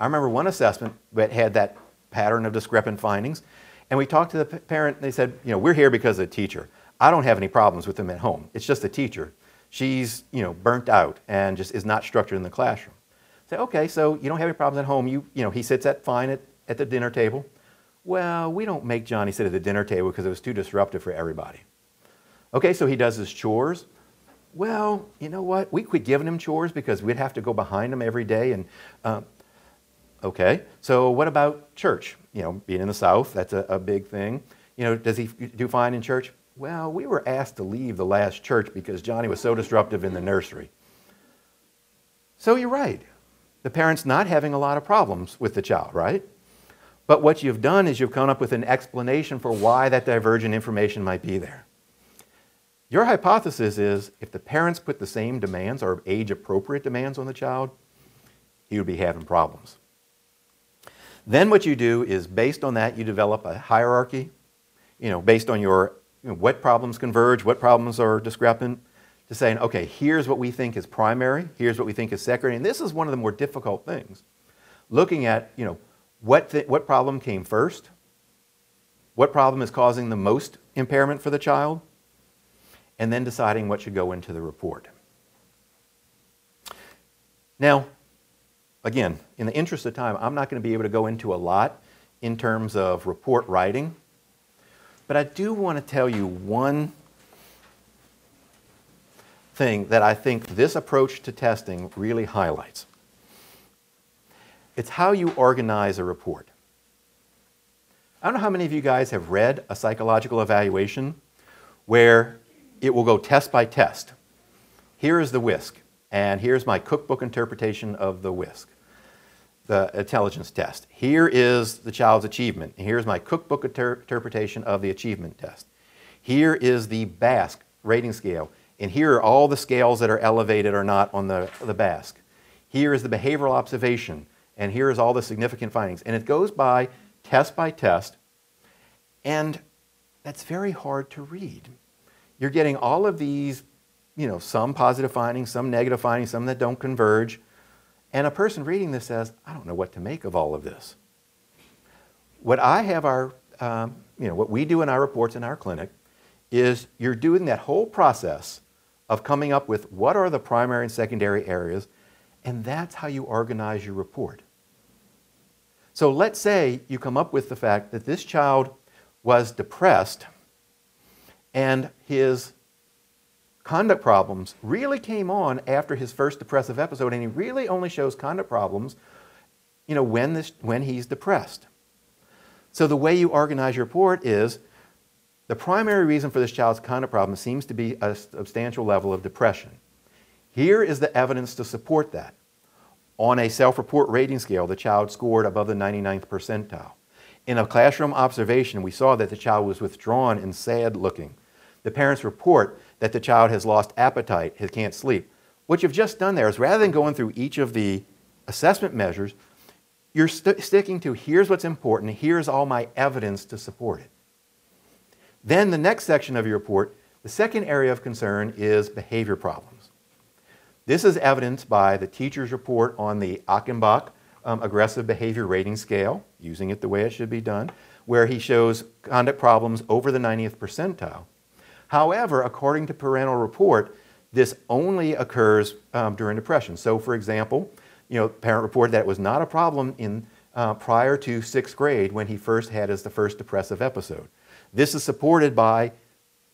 I remember one assessment that had that pattern of discrepant findings. And we talked to the parent, and they said, you know, we're here because of the teacher. I don't have any problems with them at home. It's just the teacher. She's, you know, burnt out and just is not structured in the classroom. Say, okay, so you don't have any problems at home. You, you know, he sits at fine at, at the dinner table. Well, we don't make Johnny sit at the dinner table because it was too disruptive for everybody. Okay, so he does his chores. Well, you know what? We quit giving him chores because we'd have to go behind him every day. And uh, okay, so what about church? You know, being in the South, that's a, a big thing. You know, does he do fine in church? Well, we were asked to leave the last church because Johnny was so disruptive in the nursery. So you're right. The parent's not having a lot of problems with the child, right? But what you've done is you've come up with an explanation for why that divergent information might be there. Your hypothesis is if the parents put the same demands or age-appropriate demands on the child, he would be having problems. Then what you do is, based on that, you develop a hierarchy, you know, based on your you know, what problems converge, what problems are discrepant, to saying, okay, here's what we think is primary, here's what we think is secondary, and this is one of the more difficult things. Looking at, you know, what, th what problem came first, what problem is causing the most impairment for the child, and then deciding what should go into the report. Now, again, in the interest of time, I'm not going to be able to go into a lot in terms of report writing, but I do want to tell you one thing that I think this approach to testing really highlights. It's how you organize a report. I don't know how many of you guys have read a psychological evaluation where it will go test by test. Here is the W I S C, and here's my cookbook interpretation of the W I S C, the intelligence test. Here is the child's achievement. Here's my cookbook inter interpretation of the achievement test. Here is the B A S C rating scale, and here are all the scales that are elevated or not on the, the B A S C. Here is the behavioral observation, and here is all the significant findings. And it goes by test by test, and that's very hard to read. You're getting all of these, you know, some positive findings, some negative findings, some that don't converge. And a person reading this says, I don't know what to make of all of this. What I have our, um, you know, what we do in our reports in our clinic is you're doing that whole process of coming up with what are the primary and secondary areas, and that's how you organize your report. So let's say you come up with the fact that this child was depressed and his conduct problems really came on after his first depressive episode, and he really only shows conduct problems, you know, when, this, when he's depressed. So the way you organize your report is the primary reason for this child's conduct problem seems to be a substantial level of depression. Here is the evidence to support that. On a self-report rating scale, the child scored above the ninety-ninth percentile. In a classroom observation, we saw that the child was withdrawn and sad looking. The parents report that the child has lost appetite, he can't sleep. What you've just done there is rather than going through each of the assessment measures, you're st sticking to here's what's important, here's all my evidence to support it. Then the next section of your report, the second area of concern is behavior problems. This is evidenced by the teacher's report on the Achenbach um, aggressive behavior rating scale, using it the way it should be done, where he shows conduct problems over the ninetieth percentile. However, according to parental report, this only occurs um, during depression. So, for example, you know, parent reported that it was not a problem in, uh, prior to sixth grade when he first had his the first depressive episode. This is supported by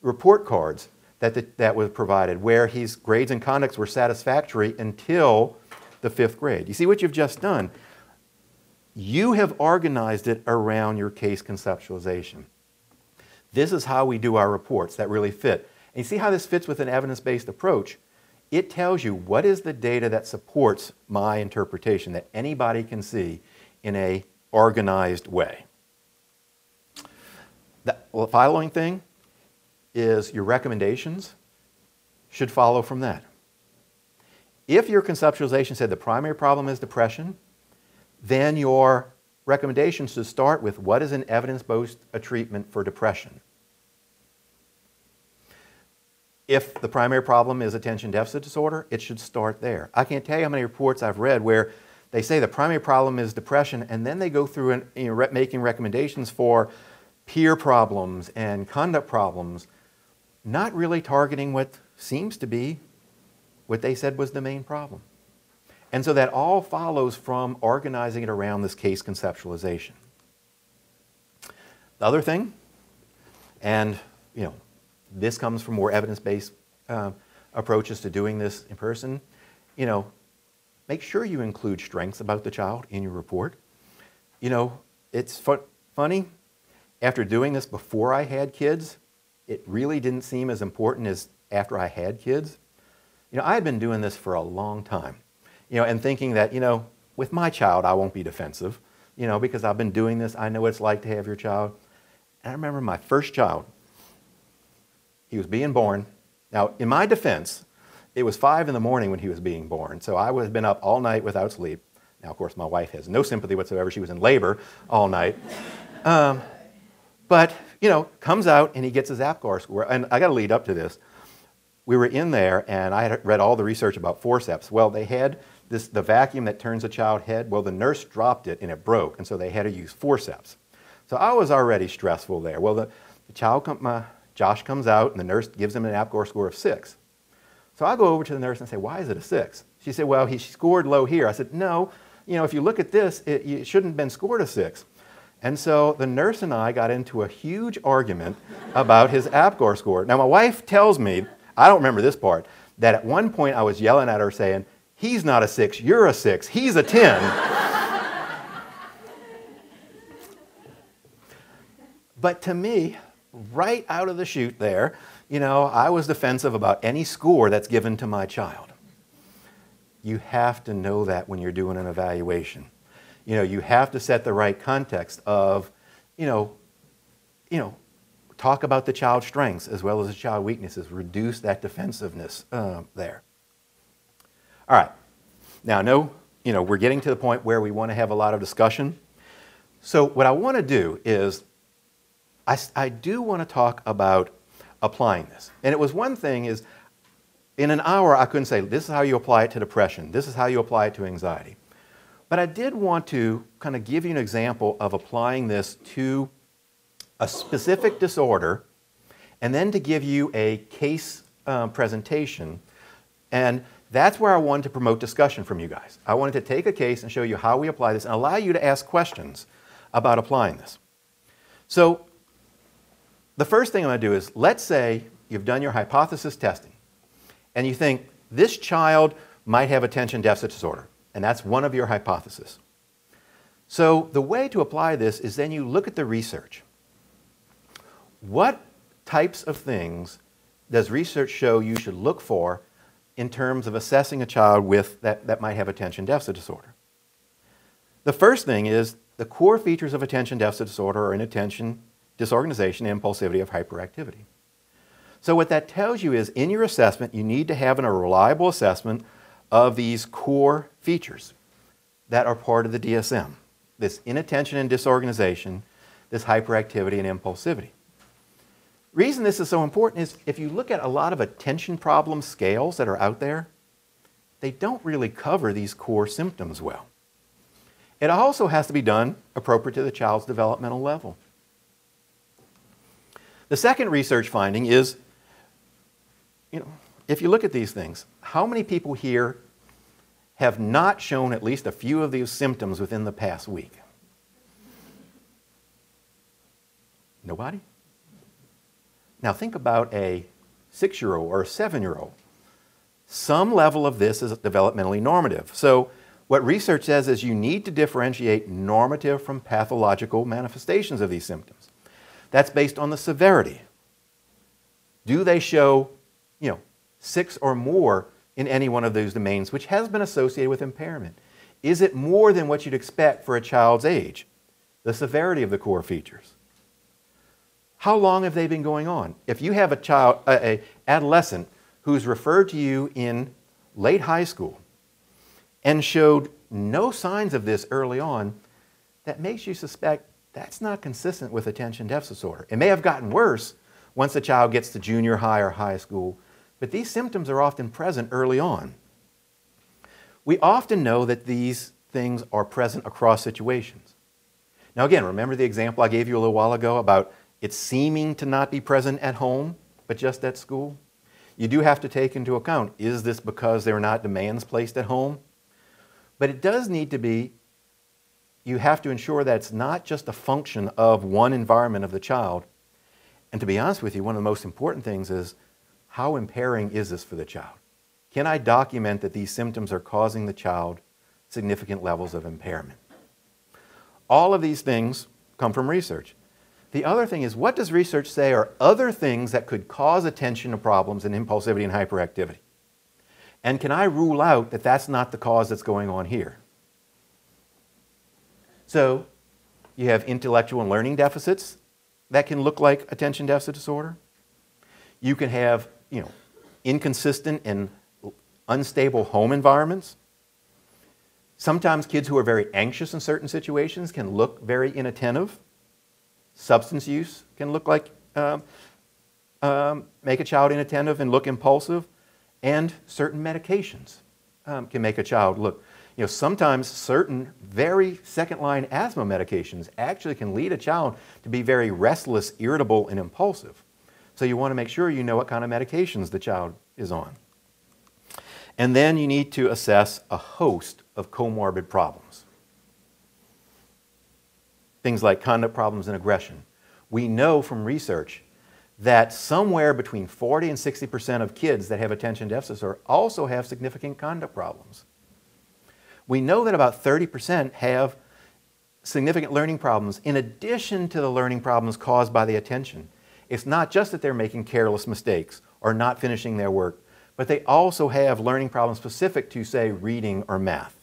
report cards that, the, that was provided where his grades and conducts were satisfactory until the fifth grade. You see what you've just done? You have organized it around your case conceptualization. This is how we do our reports that really fit. And you see how this fits with an evidence-based approach? It tells you what is the data that supports my interpretation that anybody can see in an organized way. The following thing is your recommendations should follow from that. If your conceptualization said the primary problem is depression, then your recommendations to start with what is an evidence-based treatment for depression. If the primary problem is attention deficit disorder, it should start there. I can't tell you how many reports I've read where They say the primary problem is depression, and then they go through and, you know, re- making recommendations for peer problems and conduct problems, not really targeting what seems to be what they said was the main problem. And so that all follows from organizing it around this case conceptualization. The other thing, and you know, this comes from more evidence-based uh, approaches to doing this in person, you know, make sure you include strengths about the child in your report. You know, it's fu funny, after doing this before I had kids, it really didn't seem as important as after I had kids. You know, I had been doing this for a long time, you know, and thinking that, you know, with my child, I won't be defensive, you know, because I've been doing this. I know what it's like to have your child. And I remember my first child, he was being born. Now, in my defense, it was five in the morning when he was being born. So I would have been up all night without sleep. Now, of course, my wife has no sympathy whatsoever. She was in labor all night. Um, but, you know, comes out and he gets his APGAR score. And I got to lead up to this. We were in there and I had read all the research about forceps. Well, they had this, the vacuum that turns a child's head. Well, the nurse dropped it and it broke. And so they had to use forceps. So I was already stressful there. Well, the, the child, come, my, Josh comes out and the nurse gives him an APGAR score of six. So I go over to the nurse and say, why is it a six? She said, well, he scored low here. I said, no, you know, if you look at this, it, it shouldn't have been scored a six. And so the nurse and I got into a huge argument about his APGAR score. Now, my wife tells me, I don't remember this part, that at one point I was yelling at her saying, he's not a six, you're a six, he's a ten. But to me, right out of the chute there, you know, I was defensive about any score that's given to my child. You have to know that when you're doing an evaluation. You know, you have to set the right context of, you know, you know, talk about the child's strengths as well as the child's weaknesses, reduce that defensiveness uh, there. All right. Now, I know, you know, we're getting to the point where we want to have a lot of discussion. So what I want to do is I, I do want to talk about applying this. And it was one thing is, in an hour I couldn't say, this is how you apply it to depression, this is how you apply it to anxiety. But I did want to kind of give you an example of applying this to a specific disorder, and then to give you a case um, presentation. And that's where I wanted to promote discussion from you guys. I wanted to take a case and show you how we apply this and allow you to ask questions about applying this. So the first thing I'm going to do is, let's say you've done your hypothesis testing and you think this child might have attention deficit disorder, and that's one of your hypotheses. So the way to apply this is then you look at the research. What types of things does research show you should look for in terms of assessing a child with that, that might have attention deficit disorder? The first thing is the core features of attention deficit disorder are inattention, disorganization, and impulsivity of hyperactivity. So what that tells you is, in your assessment, you need to have a reliable assessment of these core features that are part of the D S M, this inattention and disorganization, this hyperactivity and impulsivity. Reason this is so important is, if you look at a lot of attention problem scales that are out there, they don't really cover these core symptoms well. It also has to be done appropriate to the child's developmental level. The second research finding is, you know, if you look at these things, how many people here have not shown at least a few of these symptoms within the past week? Nobody? Now think about a six-year-old or a seven-year-old. Some level of this is developmentally normative. So what research says is, you need to differentiate normative from pathological manifestations of these symptoms. That's based on the severity. Do they show, you know, six or more in any one of those domains, which has been associated with impairment? Is it more than what you'd expect for a child's age? The severity of the core features. How long have they been going on? If you have a child, a, a adolescent who's referred to you in late high school and showed no signs of this early on, that makes you suspect that's not consistent with attention deficit disorder. It may have gotten worse once the child gets to junior high or high school, but these symptoms are often present early on. We often know that these things are present across situations. Now again, remember the example I gave you a little while ago about it seeming to not be present at home, but just at school? You do have to take into account, is this because there are not demands placed at home? But it does need to be, you have to ensure that it's not just a function of one environment of the child. And to be honest with you, one of the most important things is, how impairing is this for the child? Can I document that these symptoms are causing the child significant levels of impairment? All of these things come from research. The other thing is, what does research say are other things that could cause attention problems and impulsivity and hyperactivity? And can I rule out that that's not the cause that's going on here? So you have intellectual and learning deficits that can look like attention deficit disorder. You can have, you know, inconsistent and unstable home environments. Sometimes kids who are very anxious in certain situations can look very inattentive. Substance use can look like, um, um, make a child inattentive and look impulsive, and certain medications um, can make a child look. You know, sometimes certain very second-line asthma medications actually can lead a child to be very restless, irritable, and impulsive. So you want to make sure you know what kind of medications the child is on. And then you need to assess a host of comorbid problems. Things like conduct problems and aggression. We know from research that somewhere between forty and sixty percent of kids that have attention deficit disorder also have significant conduct problems. We know that about thirty percent have significant learning problems in addition to the learning problems caused by the attention. It's not just that they're making careless mistakes or not finishing their work, but they also have learning problems specific to, say, reading or math.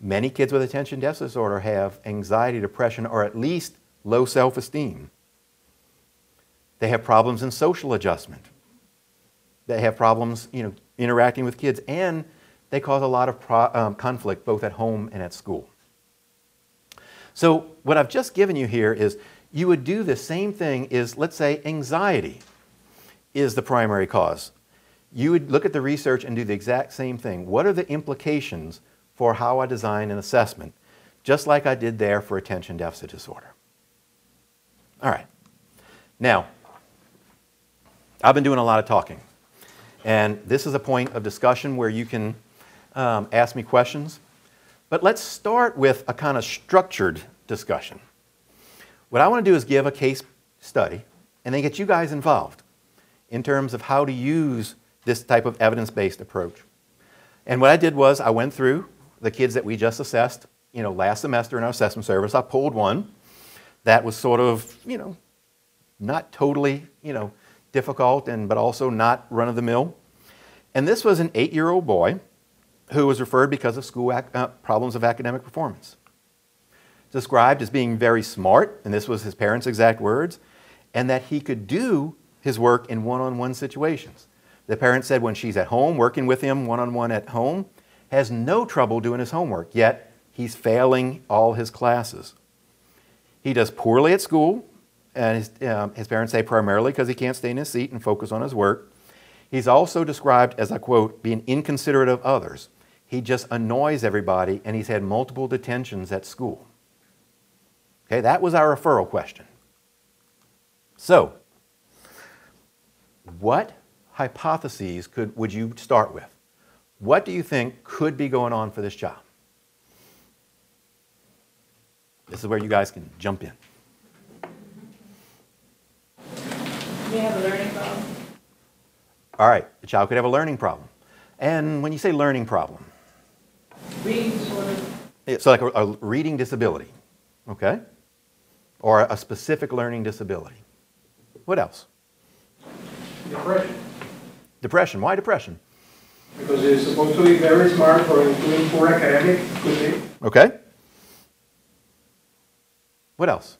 Many kids with attention deficit disorder have anxiety, depression, or at least low self-esteem. They have problems in social adjustment. They have problems, you know, interacting with kids, and they cause a lot of pro um, conflict both at home and at school. So what I've just given you here is, you would do the same thing is, let's say anxiety is the primary cause. You would look at the research and do the exact same thing. What are the implications for how I design an assessment, just like I did there for attention deficit disorder? All right. Now, I've been doing a lot of talking, and this is a point of discussion where you can um, ask me questions. But let's start with a kind of structured discussion. What I want to do is give a case study and then get you guys involved in terms of how to use this type of evidence-based approach. And what I did was I went through the kids that we just assessed, you know, last semester in our assessment service. I pulled one that was sort of, you know, not totally, you know, difficult, and but also not run-of-the-mill. And this was an eight-year-old boy who was referred because of school ac uh, problems of academic performance. Described as being very smart, and this was his parents' exact words, and that he could do his work in one-on-one situations. The parent said when she's at home, working with him one-on-one at home, has no trouble doing his homework, yet he's failing all his classes. He does poorly at school, and his, um, his parents say primarily because he can't stay in his seat and focus on his work. He's also described as, I quote, being inconsiderate of others. He just annoys everybody, and he's had multiple detentions at school. Okay, that was our referral question. So, what hypotheses could, would you start with? What do you think could be going on for this child? This is where you guys can jump in. They have a learning problem. All right, the child could have a learning problem. And when you say learning problem? Reading disorder. So like a, a reading disability, okay? Or a specific learning disability. What else? Depression. Depression. Why depression? Because they're supposed to be very smart for doing poor academic. Okay. What else?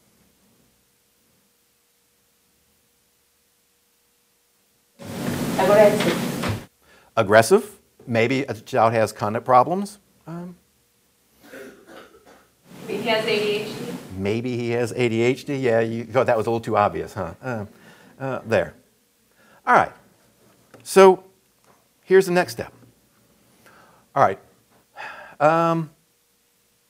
Aggressive. Aggressive. Maybe a child has conduct problems. Um, he has A D H D. Maybe he has A D H D. Yeah, you thought that was a little too obvious, huh? Uh, uh, there. All right. So here's the next step. All right. um,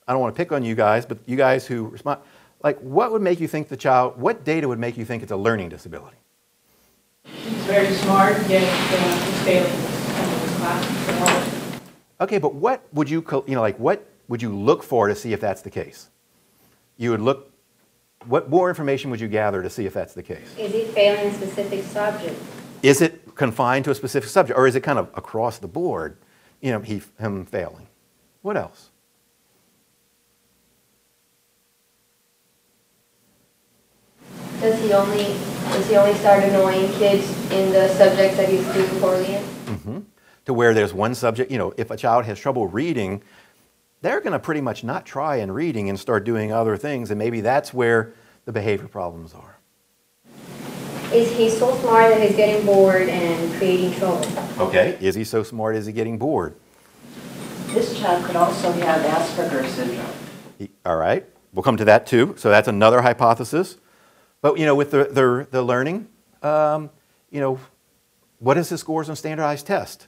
I don't want to pick on you guys, but you guys who respond, like what would make you think the child, what data would make you think it's a learning disability? He's very smart, yet he's failing some of his classes. Okay, but what would you, you know, like what would you look for to see if that's the case? You would look, what more information would you gather to see if that's the case? Is he failing a specific subject? Is it confined to a specific subject, or is it kind of across the board, you know, he, him failing? What else? Does he only, does he only start annoying kids in the subjects that he's doing poorly in? Mm-hmm. To where there's one subject, you know, if a child has trouble reading, they're going to pretty much not try in reading and start doing other things, and maybe that's where the behavior problems are. Is he so smart that he's getting bored and creating trouble? Okay, is he so smart is he getting bored? This child could also have Asperger's syndrome. He, all right, we'll come to that too, so that's another hypothesis. But you know, with the, the, the learning, um, you know, what is his scores on standardized tests?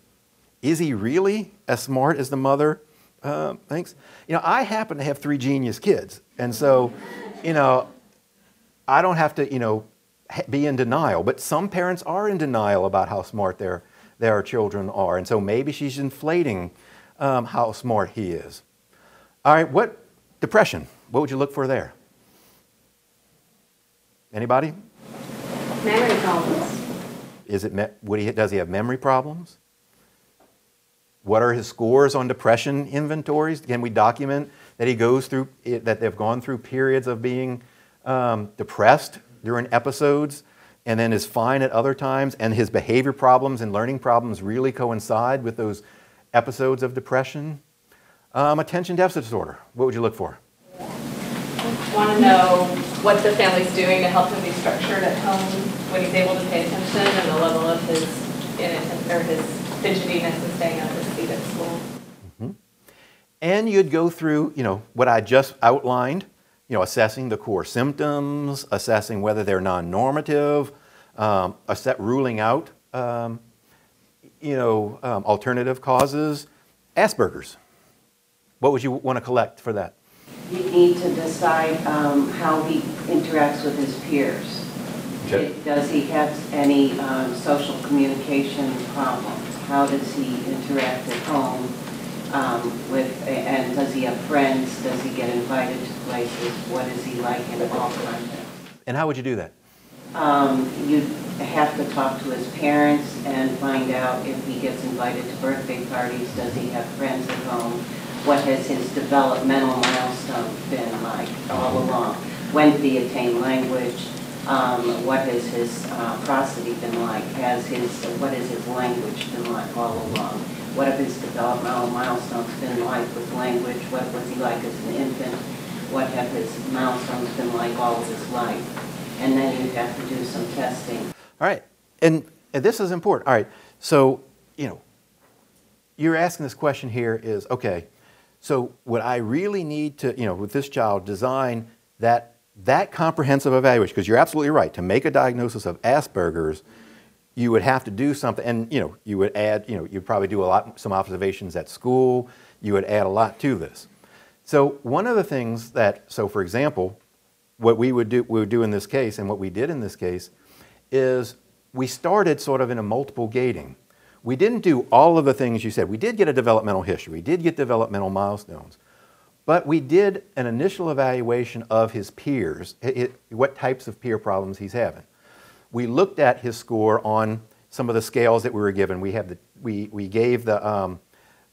Is he really as smart as the mother Uh, thanks. You know, I happen to have three genius kids, and so, you know, I don't have to, you know, be in denial. But some parents are in denial about how smart their their children are, and so maybe she's inflating um, how smart he is. All right, what depression? What would you look for there? Anybody? Memory problems. Is it? Me would he? Does he have memory problems? What are his scores on depression inventories? Can we document that he goes through, that they've gone through periods of being um, depressed during episodes and then is fine at other times, and his behavior problems and learning problems really coincide with those episodes of depression? Um, attention deficit disorder, what would you look for? I want to know what the family's doing to help him be structured at home when he's able to pay attention, and the level of his inattention or his fidgetiness and staying on his feet at school. Mm-hmm. And you'd go through, you know, what I just outlined, you know, assessing the core symptoms, assessing whether they're non-normative, um, ruling out, um, you know, um, alternative causes. Asperger's, what would you want to collect for that? You need to decide um, how he interacts with his peers. Okay. Does he have any um, social communication problems? How does he interact at home um, with, and does he have friends? Does he get invited to places? What is he like in all contexts? And how would you do that? Um, you have to talk to his parents and find out if he gets invited to birthday parties. Does he have friends at home? What has his developmental milestone been like all along? When did he attain language? Um, what has his uh, prosody been like? Has his uh, what has his language been like all along? What have his developmental milestones been like with language? What was he like as an infant? What have his milestones been like all of his life? And then you have to do some testing. All right, and, and this is important. All right, so you know, you're asking this question here is okay. So what I really need to you know with this child design that. That comprehensive evaluation, because you're absolutely right, to make a diagnosis of Asperger's, you would have to do something, and you know, you would add, you know, you'd probably do a lot, some observations at school, you would add a lot to this. So one of the things that, so for example, what we would do, we would do in this case, and what we did in this case, is we started sort of in a multiple gating. We didn't do all of the things you said. We did get a developmental history, we did get developmental milestones. But we did an initial evaluation of his peers, it, what types of peer problems he's having. We looked at his score on some of the scales that we were given. We, have the, we, we gave the, um,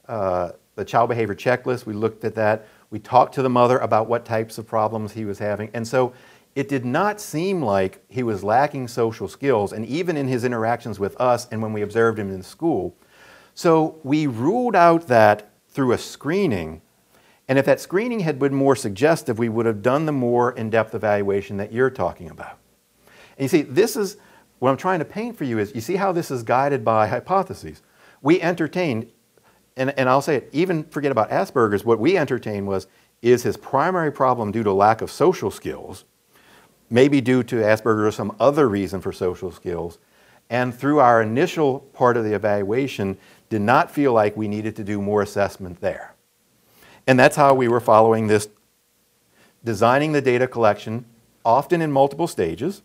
uh, the Child Behavior Checklist, we looked at that. We talked to the mother about what types of problems he was having. And so it did not seem like he was lacking social skills, and even in his interactions with us and when we observed him in school. So we ruled out that through a screening. And if that screening had been more suggestive, we would have done the more in-depth evaluation that you're talking about. And you see, this is, what I'm trying to paint for you is, you see how this is guided by hypotheses. We entertained, and, and I'll say it, even forget about Asperger's, what we entertained was, is his primary problem due to lack of social skills, maybe due to Asperger's or some other reason for social skills, and through our initial part of the evaluation, did not feel like we needed to do more assessment there. And that's how we were following this, designing the data collection, often in multiple stages.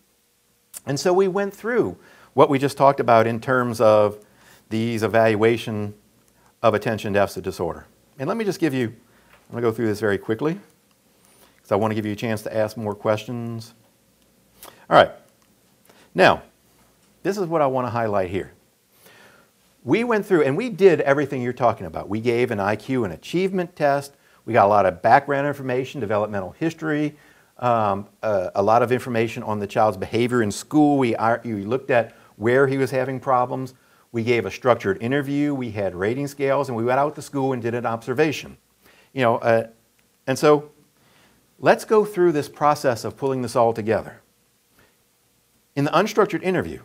And so we went through what we just talked about in terms of these evaluation of attention deficit disorder. And let me just give you, I'm going to go through this very quickly, because I want to give you a chance to ask more questions. All right. Now, this is what I want to highlight here. We went through, and we did everything you're talking about. We gave an I Q and achievement test. We got a lot of background information, developmental history, um, uh, a lot of information on the child's behavior in school. We, uh, we looked at where he was having problems. We gave a structured interview. We had rating scales, and we went out to school and did an observation. You know, uh, and so let's go through this process of pulling this all together. In the unstructured interview,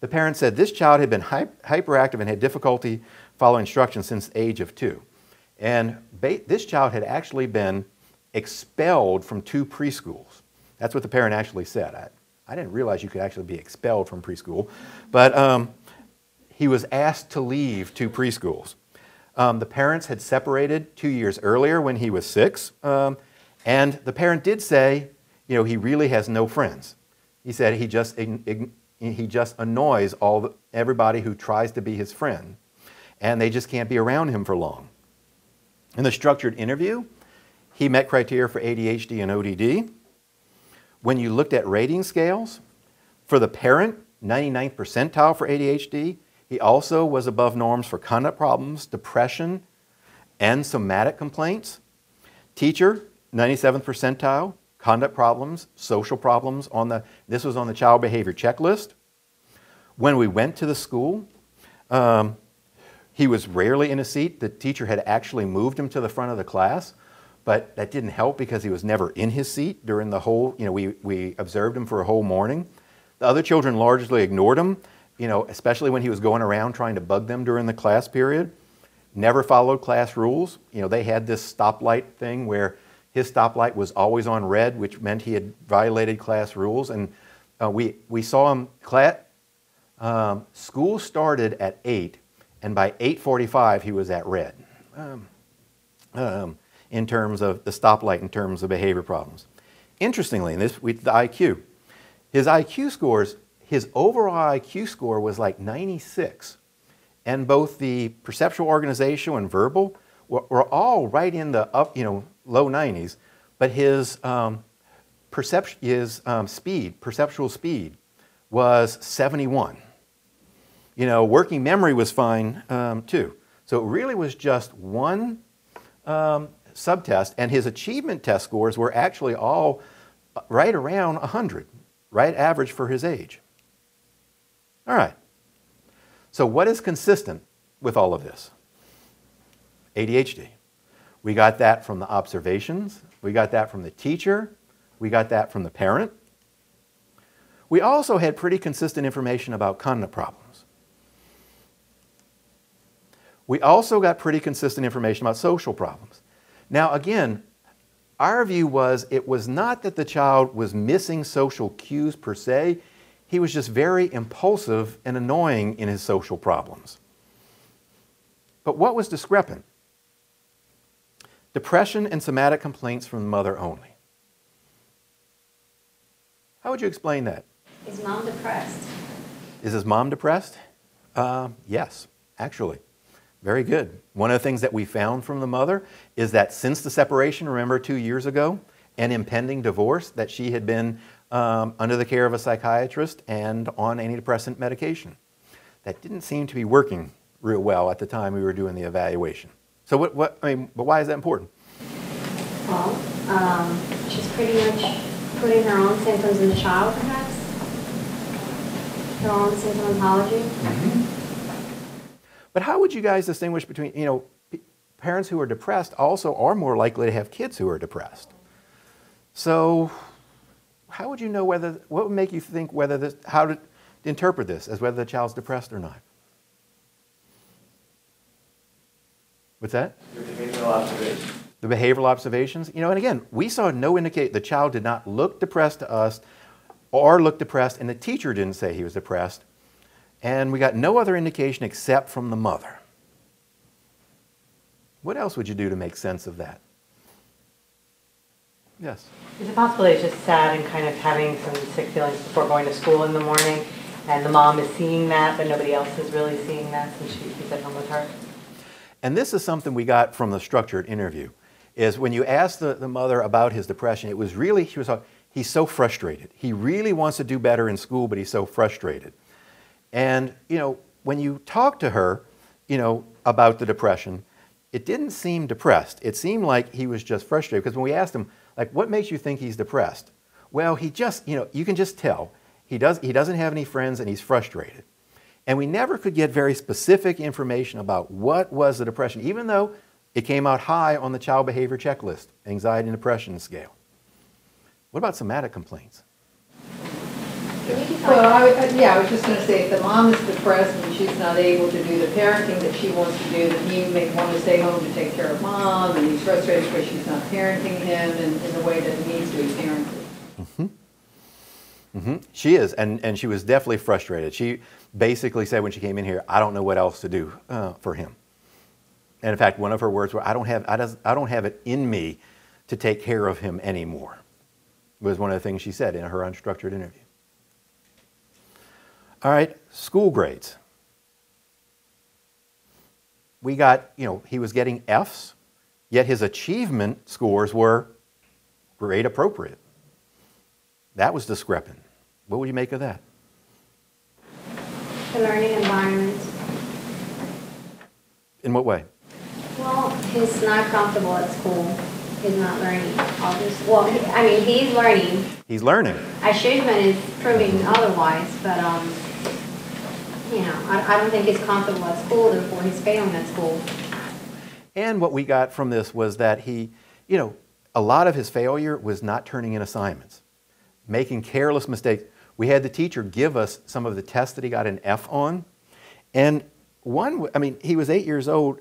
the parent said this child had been hyperactive and had difficulty following instructions since the age of two. And this child had actually been expelled from two preschools. That's what the parent actually said. I, I didn't realize you could actually be expelled from preschool. But um, he was asked to leave two preschools. Um, the parents had separated two years earlier when he was six. Um, and the parent did say, you know, he really has no friends. He said he just ign He just annoys all the, everybody who tries to be his friend, and they just can't be around him for long. In the structured interview, he met criteria for A D H D and O D D. When you looked at rating scales, for the parent, ninety-ninth percentile for A D H D. He also was above norms for conduct problems, depression, and somatic complaints. Teacher, ninety-seventh percentile. Conduct problems, social problems, on the, this was on the Child Behavior Checklist. When we went to the school, um, he was rarely in a seat. The teacher had actually moved him to the front of the class, but that didn't help because he was never in his seat during the whole, you know, we, we observed him for a whole morning. The other children largely ignored him, you know, especially when he was going around trying to bug them during the class period. Never followed class rules. You know, they had this stoplight thing where his stoplight was always on red, which meant he had violated class rules. And uh, we, we saw him, class, um, school started at eight, and by eight forty-five he was at red um, um, in terms of the stoplight, in terms of behavior problems. Interestingly, in this, with the I Q, his I Q scores, his overall I Q score was like ninety-six. And both the perceptual, organizational, and verbal were, were all right in the up, you know, low nineties, but his, um, perception, his um, speed, perceptual speed was seventy-one. You know, working memory was fine um, too. So it really was just one um, subtest, and his achievement test scores were actually all right around one hundred, right average for his age. All right. So what is consistent with all of this? A D H D. We got that from the observations. We got that from the teacher. We got that from the parent. We also had pretty consistent information about conduct problems. We also got pretty consistent information about social problems. Now, again, our view was it was not that the child was missing social cues per se. He was just very impulsive and annoying in his social problems. But what was discrepant? Depression and somatic complaints from the mother only. How would you explain that? Is mom depressed? Is his mom depressed? Uh, yes, actually. Very good. One of the things that we found from the mother is that since the separation, remember two years ago, and impending divorce, that she had been um, under the care of a psychiatrist and on antidepressant medication. That didn't seem to be working real well at the time we were doing the evaluation. So what, what, I mean, but why is that important? Well, um, she's pretty much putting her own symptoms in the child, perhaps? Her own symptomatology? Mm-hmm. But how would you guys distinguish between, you know, parents who are depressed also are more likely to have kids who are depressed. So how would you know whether, what would make you think whether this, how to interpret this as whether the child's depressed or not? What's that? Your behavioral observations. The behavioral observations. You know, and again, we saw no indicate, the child did not look depressed to us or look depressed, and the teacher didn't say he was depressed. And we got no other indication except from the mother. What else would you do to make sense of that? Yes? Is it possible that it's just sad and kind of having some sick feelings before going to school in the morning, and the mom is seeing that, but nobody else is really seeing that since she's at home with her? And this is something we got from the structured interview, is when you asked the, the mother about his depression, it was really, she was he's so frustrated. He really wants to do better in school, but he's so frustrated. And, you know, when you talk to her, you know, about the depression, it didn't seem depressed. It seemed like he was just frustrated, because when we asked him, like, what makes you think he's depressed? Well, he just, you know, you can just tell. He, does, he doesn't have any friends and he's frustrated. And we never could get very specific information about what was the depression, even though it came out high on the Child Behavior Checklist, anxiety and depression scale. What about somatic complaints? Well, I, yeah, I was just going to say, if the mom is depressed and she's not able to do the parenting that she wants to do, then he may want to stay home to take care of mom, and he's frustrated because she's not parenting him in, in the way that he needs to be parented. Mm-hmm. Mm-hmm. She is, and, and she was definitely frustrated. She basically said when she came in here, I don't know what else to do uh, for him. And in fact, one of her words were, I don't have, I, does, I don't have it in me to take care of him anymore, was one of the things she said in her unstructured interview. All right, school grades. We got, you know, he was getting F's, yet his achievement scores were grade appropriate. That was discrepant. What would you make of that? The learning environment. In what way? Well, he's not comfortable at school. He's not learning all this. Well, I mean, he's learning. He's learning. Achievement is proving otherwise, but, um, you know, I, I don't think he's comfortable at school, therefore he's failing at school. And what we got from this was that he, you know, a lot of his failure was not turning in assignments, making careless mistakes. We had the teacher give us some of the tests that he got an F on. And one, I mean, he was eight years old,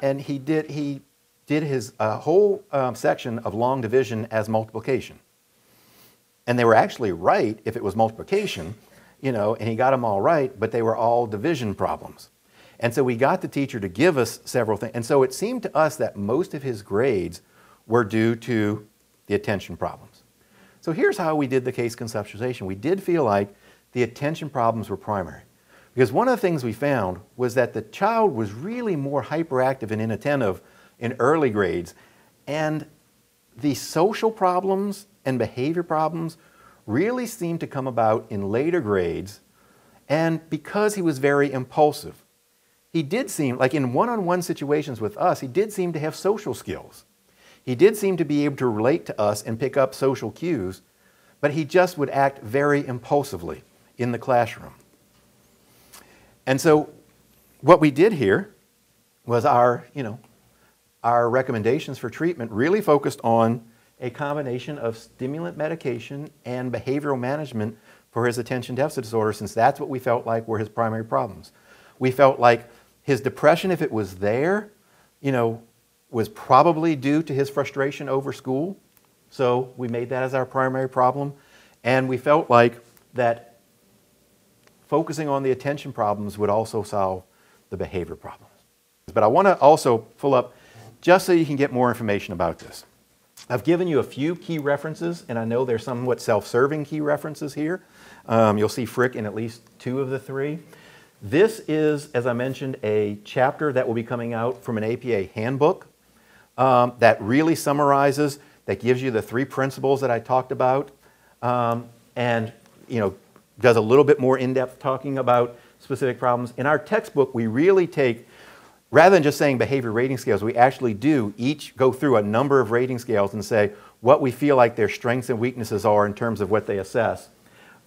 and he did, he... did his uh, whole um, section of long division as multiplication. And they were actually right if it was multiplication, you know, and he got them all right, but they were all division problems. And so we got the teacher to give us several things. And so it seemed to us that most of his grades were due to the attention problems. So here's how we did the case conceptualization. We did feel like the attention problems were primary. Because one of the things we found was that the child was really more hyperactive and inattentive in early grades, and the social problems and behavior problems really seemed to come about in later grades, and because he was very impulsive. He did seem, like in one-on-one situations with us, he did seem to have social skills. He did seem to be able to relate to us and pick up social cues, but he just would act very impulsively in the classroom. And so what we did here was our, you know, our recommendations for treatment really focused on a combination of stimulant medication and behavioral management for his attention deficit disorder, since that's what we felt like were his primary problems. We felt like his depression, if it was there, you know, was probably due to his frustration over school. So we made that as our primary problem. And we felt like that focusing on the attention problems would also solve the behavior problems. But I want to also pull up, just so you can get more information about this. I've given you a few key references, and I know they're somewhat self-serving key references here. Um, you'll see Frick in at least two of the three. This is, as I mentioned, a chapter that will be coming out from an A P A handbook um, that really summarizes, that gives you the three principles that I talked about, um, and you know, does a little bit more in-depth talking about specific problems. In our textbook, we really take, rather than just saying behavior rating scales, we actually do each go through a number of rating scales and say what we feel like their strengths and weaknesses are in terms of what they assess.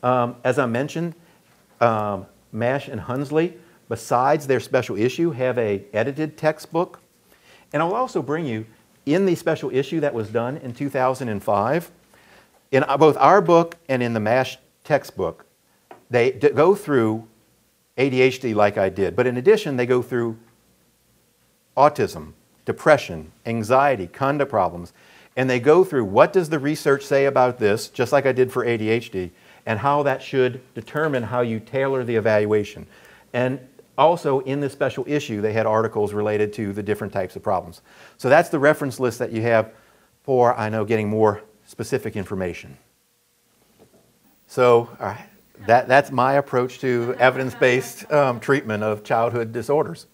Um, as I mentioned, um, Mash and Hunsley, besides their special issue, have an edited textbook. And I'll also bring you, in the special issue that was done in two thousand five, in both our book and in the Mash textbook, they d go through A D H D like I did. But in addition, they go through autism, depression, anxiety, conduct problems, and they go through what does the research say about this, just like I did for A D H D, and how that should determine how you tailor the evaluation. And Also, in this special issue, they had articles related to the different types of problems. So that's the reference list that you have for, I know, getting more specific information. So all right, that, that's my approach to evidence-based um, treatment of childhood disorders.